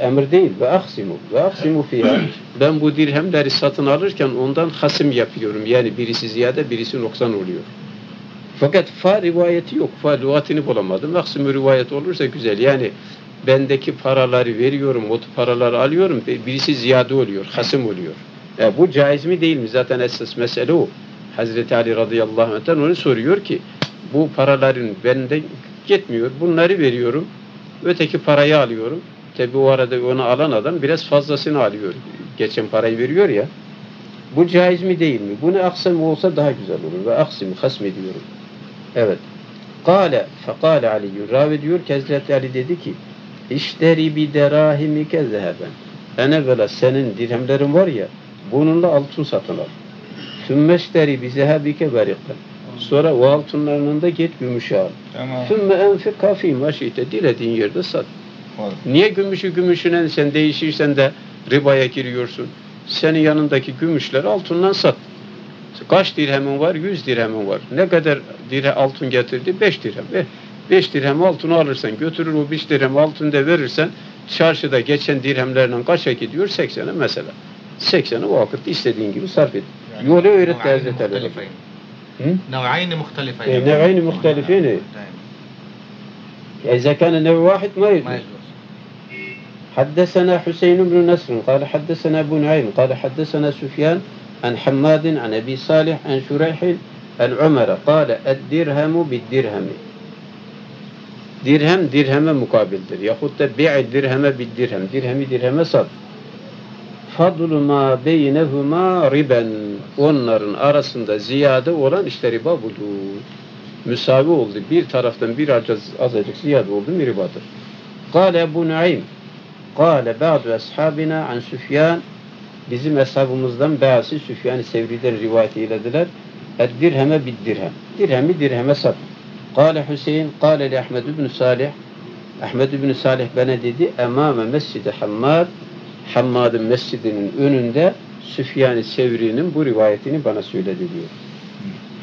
Emir değil. Ve aksimu. Ve aksimu fiha. Ben bu dirhemleri satın alırken ondan hasım yapıyorum. Yani birisi ziyade birisi noksan oluyor. Fakat fa rivayeti yok. Fa lügatini bulamadım. Maksimum rivayet olursa güzel. Yani bendeki paraları veriyorum, o paraları alıyorum. Birisi ziyade oluyor, hasım oluyor. E bu caiz mi değil mi? Zaten esas mesele o. Hazreti Ali radıyallahu anh'ten onu soruyor ki bu paraların benden gitmiyor. Bunları veriyorum. Öteki parayı alıyorum. Tabi o arada onu alan adam biraz fazlasını alıyor. Geçen parayı veriyor ya. Bu caiz mi değil mi? Bunu aksam olsa daha güzel olur. Ve aksimi hasmediyorum. Evet. Kale fekale Ali Ravi diyor ki Hazreti Ali dedi ki İşteri bi derahimike zeheben en evvela senin dirhemlerin var ya bununla altın satın al. Sümme işteri bi zehebike berikten sonra o altınlarının da git gümüşe al. Sümme enfik kafi maşite dilediğin yerde sat. Tamam. Niye gümüşü gümüşüne sen değişirsen de ribaya giriyorsun? Senin yanındaki gümüşleri altından sat. Kaç dirhemin var? Yüz dirhemin var. Ne kadar dirhem altın getirdi? Beş dirhem. Ver. Beş dirhem altını alırsan, götürür o beş dirhem altını da verirsen, çarşıda geçen dirhemlerle kaça gidiyor? Seksene mesela. Seksene o vakitte istediğin gibi sarf et. Yani, yolu öğretti Hazreti Ali. Nev'ayni muhtelifeyni. Nev'ayni muhtelifeyni. İzâ kâne nev'i vâhid ma yecûz. Haddesena Hüseyin ibn Nesrin, kâle haddesena Ebu Nuaym, kâle haddesena Süfyan, عن حماد عن أبي صالح عن شريح العمر قال الدرهم بالدرهم درهم درهمه مقابلdir yahut da bi'i dirheme bidirhem dirhemi dirheme sat fadlu ma beynehuma riben onların arasında ziyade olan işte riba budur müsavi oldu bir taraftan bir azıcık ziyade oldu mi ribadır قال أبو نعيم قال بعض أصحابنا عن سفيان Bizim hesabımızdan bazı Süfyan-ı Sevri'den rivayet eylediler. Dirheme bir dirhem. Dirhemi dirheme sat. Kale Hüseyin, kale li Ahmed ibn Salih. Ahmed ibn Salih bana dedi, Emame Mescid-i Hammad, Hammad'ın mescidinin önünde Süfyan-ı Sevri'nin bu rivayetini bana söyledi diyor.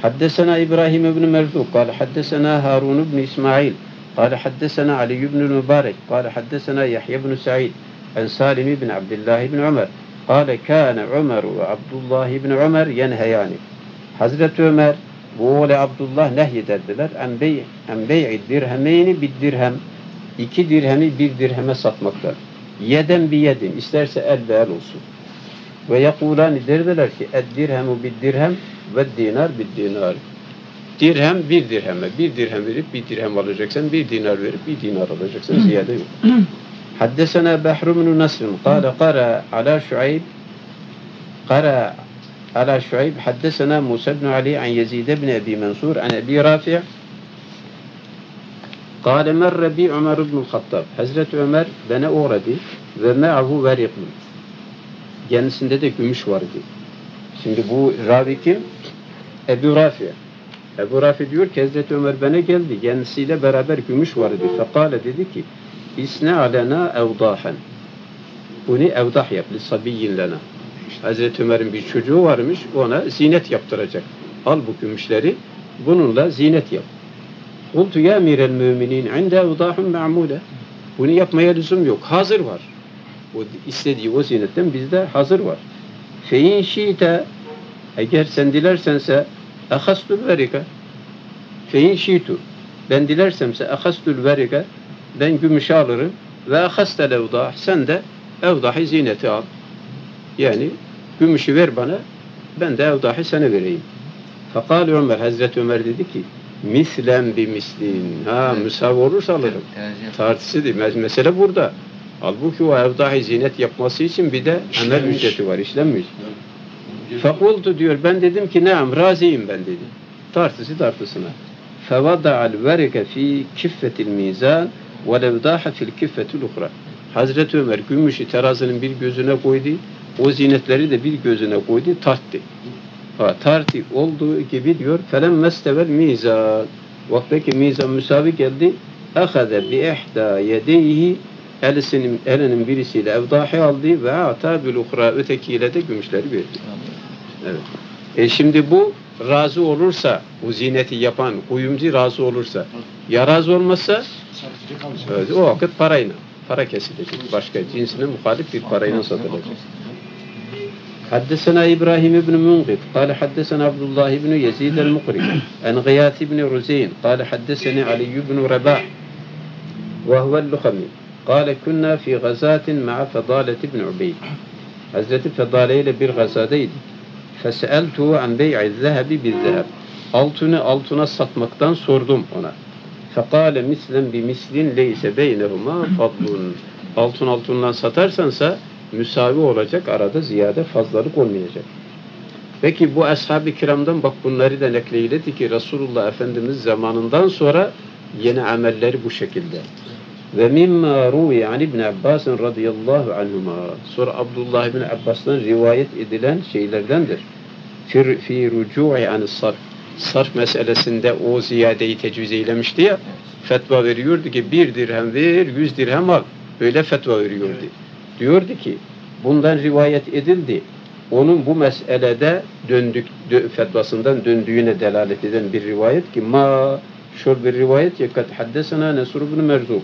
Haddesena İbrahim ibn Merzuq, kale haddesena Harun ibn İsmail, kale haddesena Ali ibn Mübarek, kale haddesena Yahya ibn Sa'id, en Salim ibn Abdullah ibn Ömer. قال كان عمر وعبد الله بن عمر ينهيان Hazreti Ömer bu oğlu Abdullah nehyederdiler. Enbey enbey dirhemeyni bir dirhem iki dirhemi bir dirheme satmaklar. Yeden bir yedin isterse el ve el olsun. Ve yakulani derdiler ki ed dirhemu bir dirhem ve dinar bir dinar. Dirhem bir dirheme bir dirhem verip bir dirhem alacaksın bir dinar verip bir dinar alacaksın ziyade yok. حدثنا بحر بن نصر قال قرأ على شعيب قرأ على شعيب حدثنا موسى بن علي عن يزيد بن أبي منصور عن أبي رافع قال مر بي عمر بن الخطاب حضرة عمر بن أوردي ومعه ورق kendisinde de gümüş vardı. Şimdi bu ravi kim? Ebu Rafi. Ebu Rafi diyor ki Hazreti Ömer bana geldi. Kendisiyle beraber gümüş vardı. Fekale dedi ki İsne alena evdahen. Bunu evdah yap. Lisabiyyin lena. Hazreti Ömer'in bir çocuğu varmış. Ona zinet yaptıracak. Al bu gümüşleri. Bununla zinet yap. Kultu ya emirel müminin inde evdahun me'mule. Bunu yapmaya lüzum yok. Hazır var. O istediği o zinetten bizde hazır var. Fe'in şiite eğer sen dilersense ahastül verika fe'in şiitu ben dilersemse ahastül verika ben gümüşü alırım ve ahastel evdah sen de evdahi zineti al. Yani gümüşü ver bana ben de evdahi sana vereyim. Fakal Ömer Hazreti Ömer dedi ki mislen bi mislin. Ha evet. Müsav olursa alırım. Evet, evet. Tartısı mesele burada. Halbuki o evdahi zinet yapması için bir de emel ücreti var, işlenmiş. Evet. Fekultu diyor, ben dedim ki neam, raziyim ben dedi. Tartısı tartısına. Fevada'al verike fi kiffetil mizan ve levdaha fil kiffetil ukra. Hazreti Ömer gümüşü terazının bir gözüne koydu, o zinetleri de bir gözüne koydu, tarttı. Ha, tartı olduğu gibi diyor, felemmestevel mizan. Vaktaki mizan müsavi geldi, ahaze bi ehda yedeyhi Elisinin, elinin birisiyle evdahi aldı ve ata bil ukra ötekiyle de gümüşleri verdi. Evet. E şimdi bu razı olursa, bu zineti yapan kuyumcu razı olursa, ya razı olmazsa evet, o vakit parayla, para kesilecek. Başka cinsine muhalif bir parayla satılacak. Haddesena İbrahim ibn Munqid, kâle haddesena Abdullah ibn Yezid el-Mukri, en Gıyat ibn Ruzeyn, kâle haddeseni Ali ibn Rabah, ve huvel lukhami. قال كنا في غزاة مع فضالة بن عبيد Hazreti Fedale ile bir gazadaydı. Feseltu an bey'i zehebi bil zeheb. Altını altına satmaktan sordum ona. Fekale mislen bi mislin leyse beynehuma fadlun. Altın altından satarsansa müsavi olacak, arada ziyade fazlalık olmayacak. Peki bu ashab-ı kiramdan bak bunları da nekleyildi ki Resulullah Efendimiz zamanından sonra yeni amelleri bu şekilde. Ve mimma ruvi an İbn Abbas radıyallahu anhuma. Sonra Abdullah bin Abbas'tan rivayet edilen şeylerdendir. Fir fi rucu'i an sarf. Sarf meselesinde o ziyadeyi tecviz eylemişti ya. Fetva veriyordu ki bir dirhem ver, yüz dirhem al. Böyle fetva veriyordu. Evet. Diyordu ki bundan rivayet edildi. Onun bu meselede döndük dö, fetvasından döndüğüne delalet eden bir rivayet ki ma şöyle bir rivayet ya kad haddesena Nesr ibn Merzuq.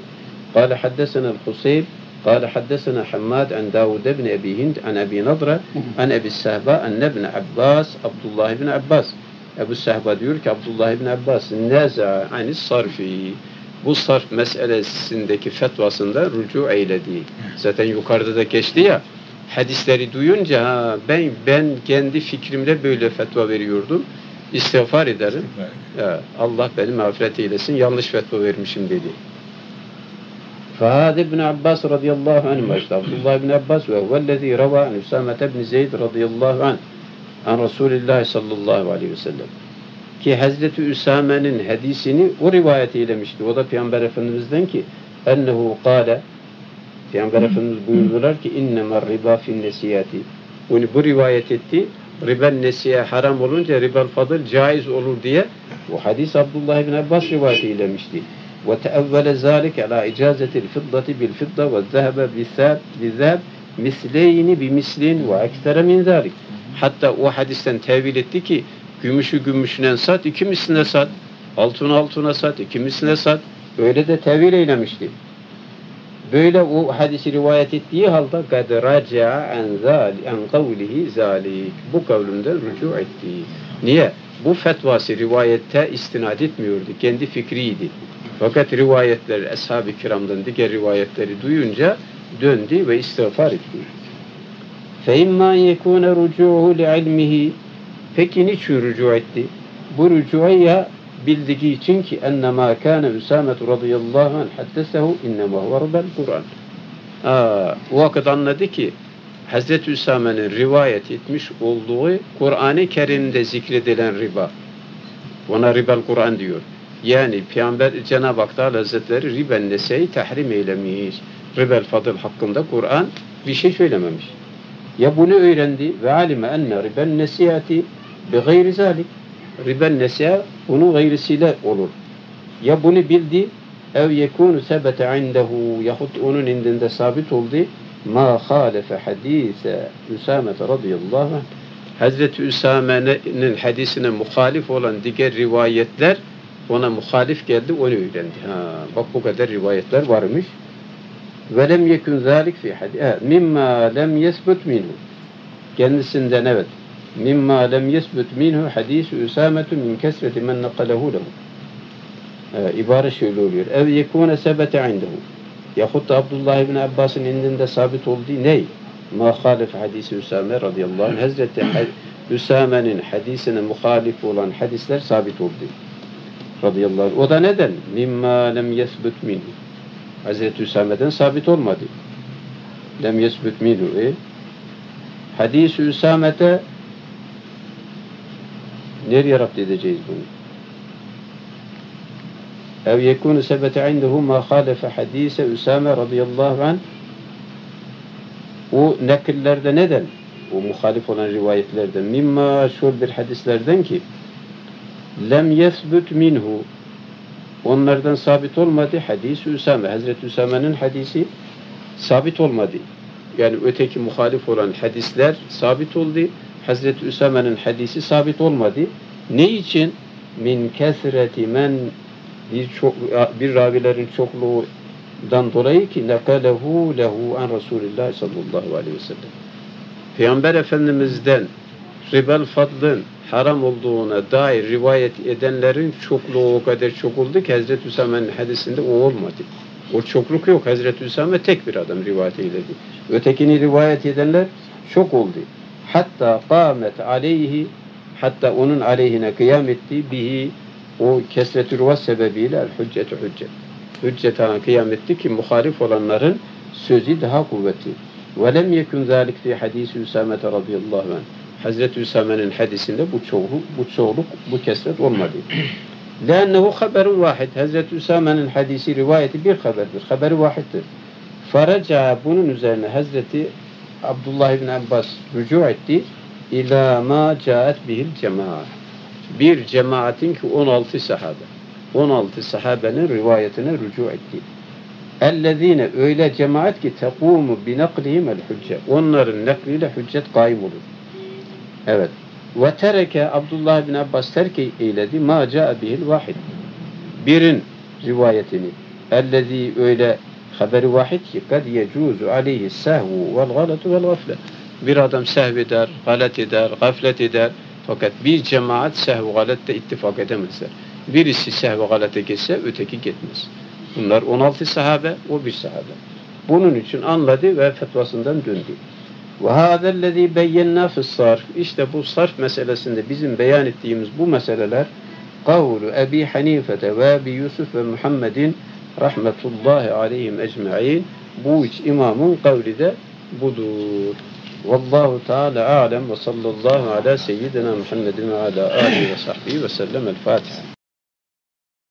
قال حدثنا الخصيب قال حدثنا حماد عن داود بن أبي هند عن أبي نضرة عن أبي السهباء أن ابن عباس عبد الله بن عباس أبو السهباء diyor ki Abdullah ibn Abbas نزع عن الصرف bu sarf meselesindeki fetvasında rücu eyledi. Zaten yukarıda da geçti ya hadisleri duyunca ha, ben ben kendi fikrimle böyle fetva veriyordum. İstiğfar ederim. Ya, Allah beni mağfiret eylesin. Yanlış fetva vermişim dedi. فهذا ابن عباس رضي الله عنه عبد الله بن عباس وهو الذي روى عن أسامة بن زيد رضي الله عنه عن رسول الله صلى الله عليه وسلم ki Hazreti Üsame'nin hadisini o rivayet eylemişti. O da Peygamber Efendimiz'den ki ennehu kâle Peygamber Efendimiz buyurdular ki innemar riba fin nesiyati onu bu rivayet etti. Ribel nesiye haram olunca ribel fadıl caiz olur diye bu hadis Abdullah ibn Abbas rivayet eylemişti. وتأول ذلك على إجازة الفضة بالفضة والذهب بالذهب مثلين بمثل وأكثر من ذلك. Hatta o hadisten tevil etti ki gümüşü gümüşüne sat, iki misline sat, altını altına sat, iki misline sat. Böyle de tevil eylemişti. Böyle o hadisi rivayet ettiği halde قَدْ رَجَعَ عَنْ قَوْلِهِ ذَلِكِ bu kavlimden rücu etti. Niye? Bu fetvası rivayette istinad etmiyordu. Kendi fikriydi. Fakat rivayetleri, ashab-ı kiramdan diğer rivayetleri duyunca döndü ve istiğfar etti. فَاِمَّا يَكُونَ رُجُوهُ لِعِلْمِهِ peki niçin rücu etti? Bu rücuya bildiği için ki اَنَّمَا كَانَ اُسَامَةُ رَضِيَ اللّٰهُ عَنْ حَدَّسَهُ اِنَّمَا وَرَبَ الْقُرْآنِ o vakit anladı ki Hazreti Üsame'nin rivayet etmiş olduğu Kur'an-ı Kerim'de zikredilen riba. Ona ribel Kur'an diyor. Yani Peygamber Cenab-ı Hak Teala Hazretleri riben neseyi tahrim eylemiş. Ribel fadıl hakkında Kur'an bir şey söylememiş. Ya bunu öğrendi ve alime enne riben nesiyati bi gayri zalik. Riben nesiha bunun gayrisiyle olur. Ya bunu bildi ev yekûnu sebete indehu yahut onun indinde sabit oldu. Ma hâlefe hadîse Üsâmete radıyallahu anh. Hazreti Üsame'nin hadisine muhalif olan diğer rivayetler ona muhalif geldi, onu öğrendi. Ha, bak bu kadar rivayetler varmış. Ve lem yekun zâlik fi hadîse mimma lem yesbut minhu. Kendisinden evet. Mimma lem yesbut minhu hadîsü Üsametu min kesreti men nakalehu lehu. Ee, ibare şöyle oluyor. Ev yekûne sebete indehu. Yahut da Abdullah ibn Abbas'ın indinde sabit olduğu ney? Muhalif hadisi Üsame radıyallahu anh. Hazreti Üsame'nin hadisine muhalif olan hadisler sabit oldu. Radıyallahu anh. O da neden? Mimma lem yesbut minhu. Hazreti Üsame'den sabit olmadı. Lem yesbut minhu. E? Hadis-i Üsame'de nereye rapt edeceğiz bunu? Ev yekûnu sebete indehu ma hâlefe hadise Üsame radıyallahu anh. O nakillerde neden? O muhalif olan rivayetlerden. Mimma şur bir hadislerden ki lem yesbut minhu. Onlardan sabit olmadı hadis-i Üsame. Hazreti Üsame'nin hadisi sabit olmadı. Yani öteki muhalif olan hadisler sabit oldu. Hazreti Üsame'nin hadisi sabit olmadı. Ne için? Min kesreti men bir, çok, bir ravilerin çokluğu dan dolayı ki nekalehu lehu an Resulullah sallallahu aleyhi ve sellem. Peygamber Efendimiz'den ribel fadlın haram olduğuna dair rivayet edenlerin çokluğu o kadar çok oldu ki Hazreti Üsame'nin hadisinde o olmadı. O çokluk yok. Hazreti Üsame tek bir adam rivayet edildi. Ötekini rivayet edenler çok oldu. Hatta kâmet aleyhi hatta onun aleyhine kıyam etti bihi o kesret-i ruvat sebebiyle el hüccetü hüccet. Hüccetana kıyam etti ki muhalif olanların sözü daha kuvvetli. Ve lem yekun zâlik fi hadîs-i Üsâmete radıyallahu anh. Hazreti Üsame'nin hadisinde bu çoğuluk, bu çoğuluk, bu kesret olmadı. Leannehu haberun vahid. Hazreti Üsame'nin hadisi rivayeti bir haberdir. Haberi vahiddir. Faraca bunun üzerine Hazreti Abdullah ibn Abbas rücu etti. İlâ mâ câet bihil cemaat. Bir cemaatin ki on altı sahabe. on altı sahabenin rivayetine rücu etti. Ellezine öyle cemaat ki tekumu binaklihim el hüccet. Onların nakliyle hüccet kaim olur. Evet. Ve tereke Abdullah bin Abbas terke eyledi ma ca'a bihil vahid. Birin rivayetini. Ellezi öyle haberi vahid ki kad yecuzu aleyhi sahvu vel galatu vel gaflet. Bir adam sehv eder, galet eder, gaflet eder. Fakat bir cemaat sehv galette ittifak edemezler. Birisi sehv-i galete geçse öteki gitmez. Bunlar on altı sahabe, o bir sahabe. Bunun için anladı ve fetvasından döndü. Ve hâzellezî beyyennâ fissarf. İşte bu sarf meselesinde bizim beyan ettiğimiz bu meseleler kavlu Ebi Hanifete ve Ebi Yusuf ve Muhammed'in rahmetullahi aleyhim ecmaîn. Bu üç imamın kavli de budur. Vallahu Teala alem ve sallallahu ala seyyidina Muhammedin ve ala alihi ve sahbihi ve sellem el Fatiha.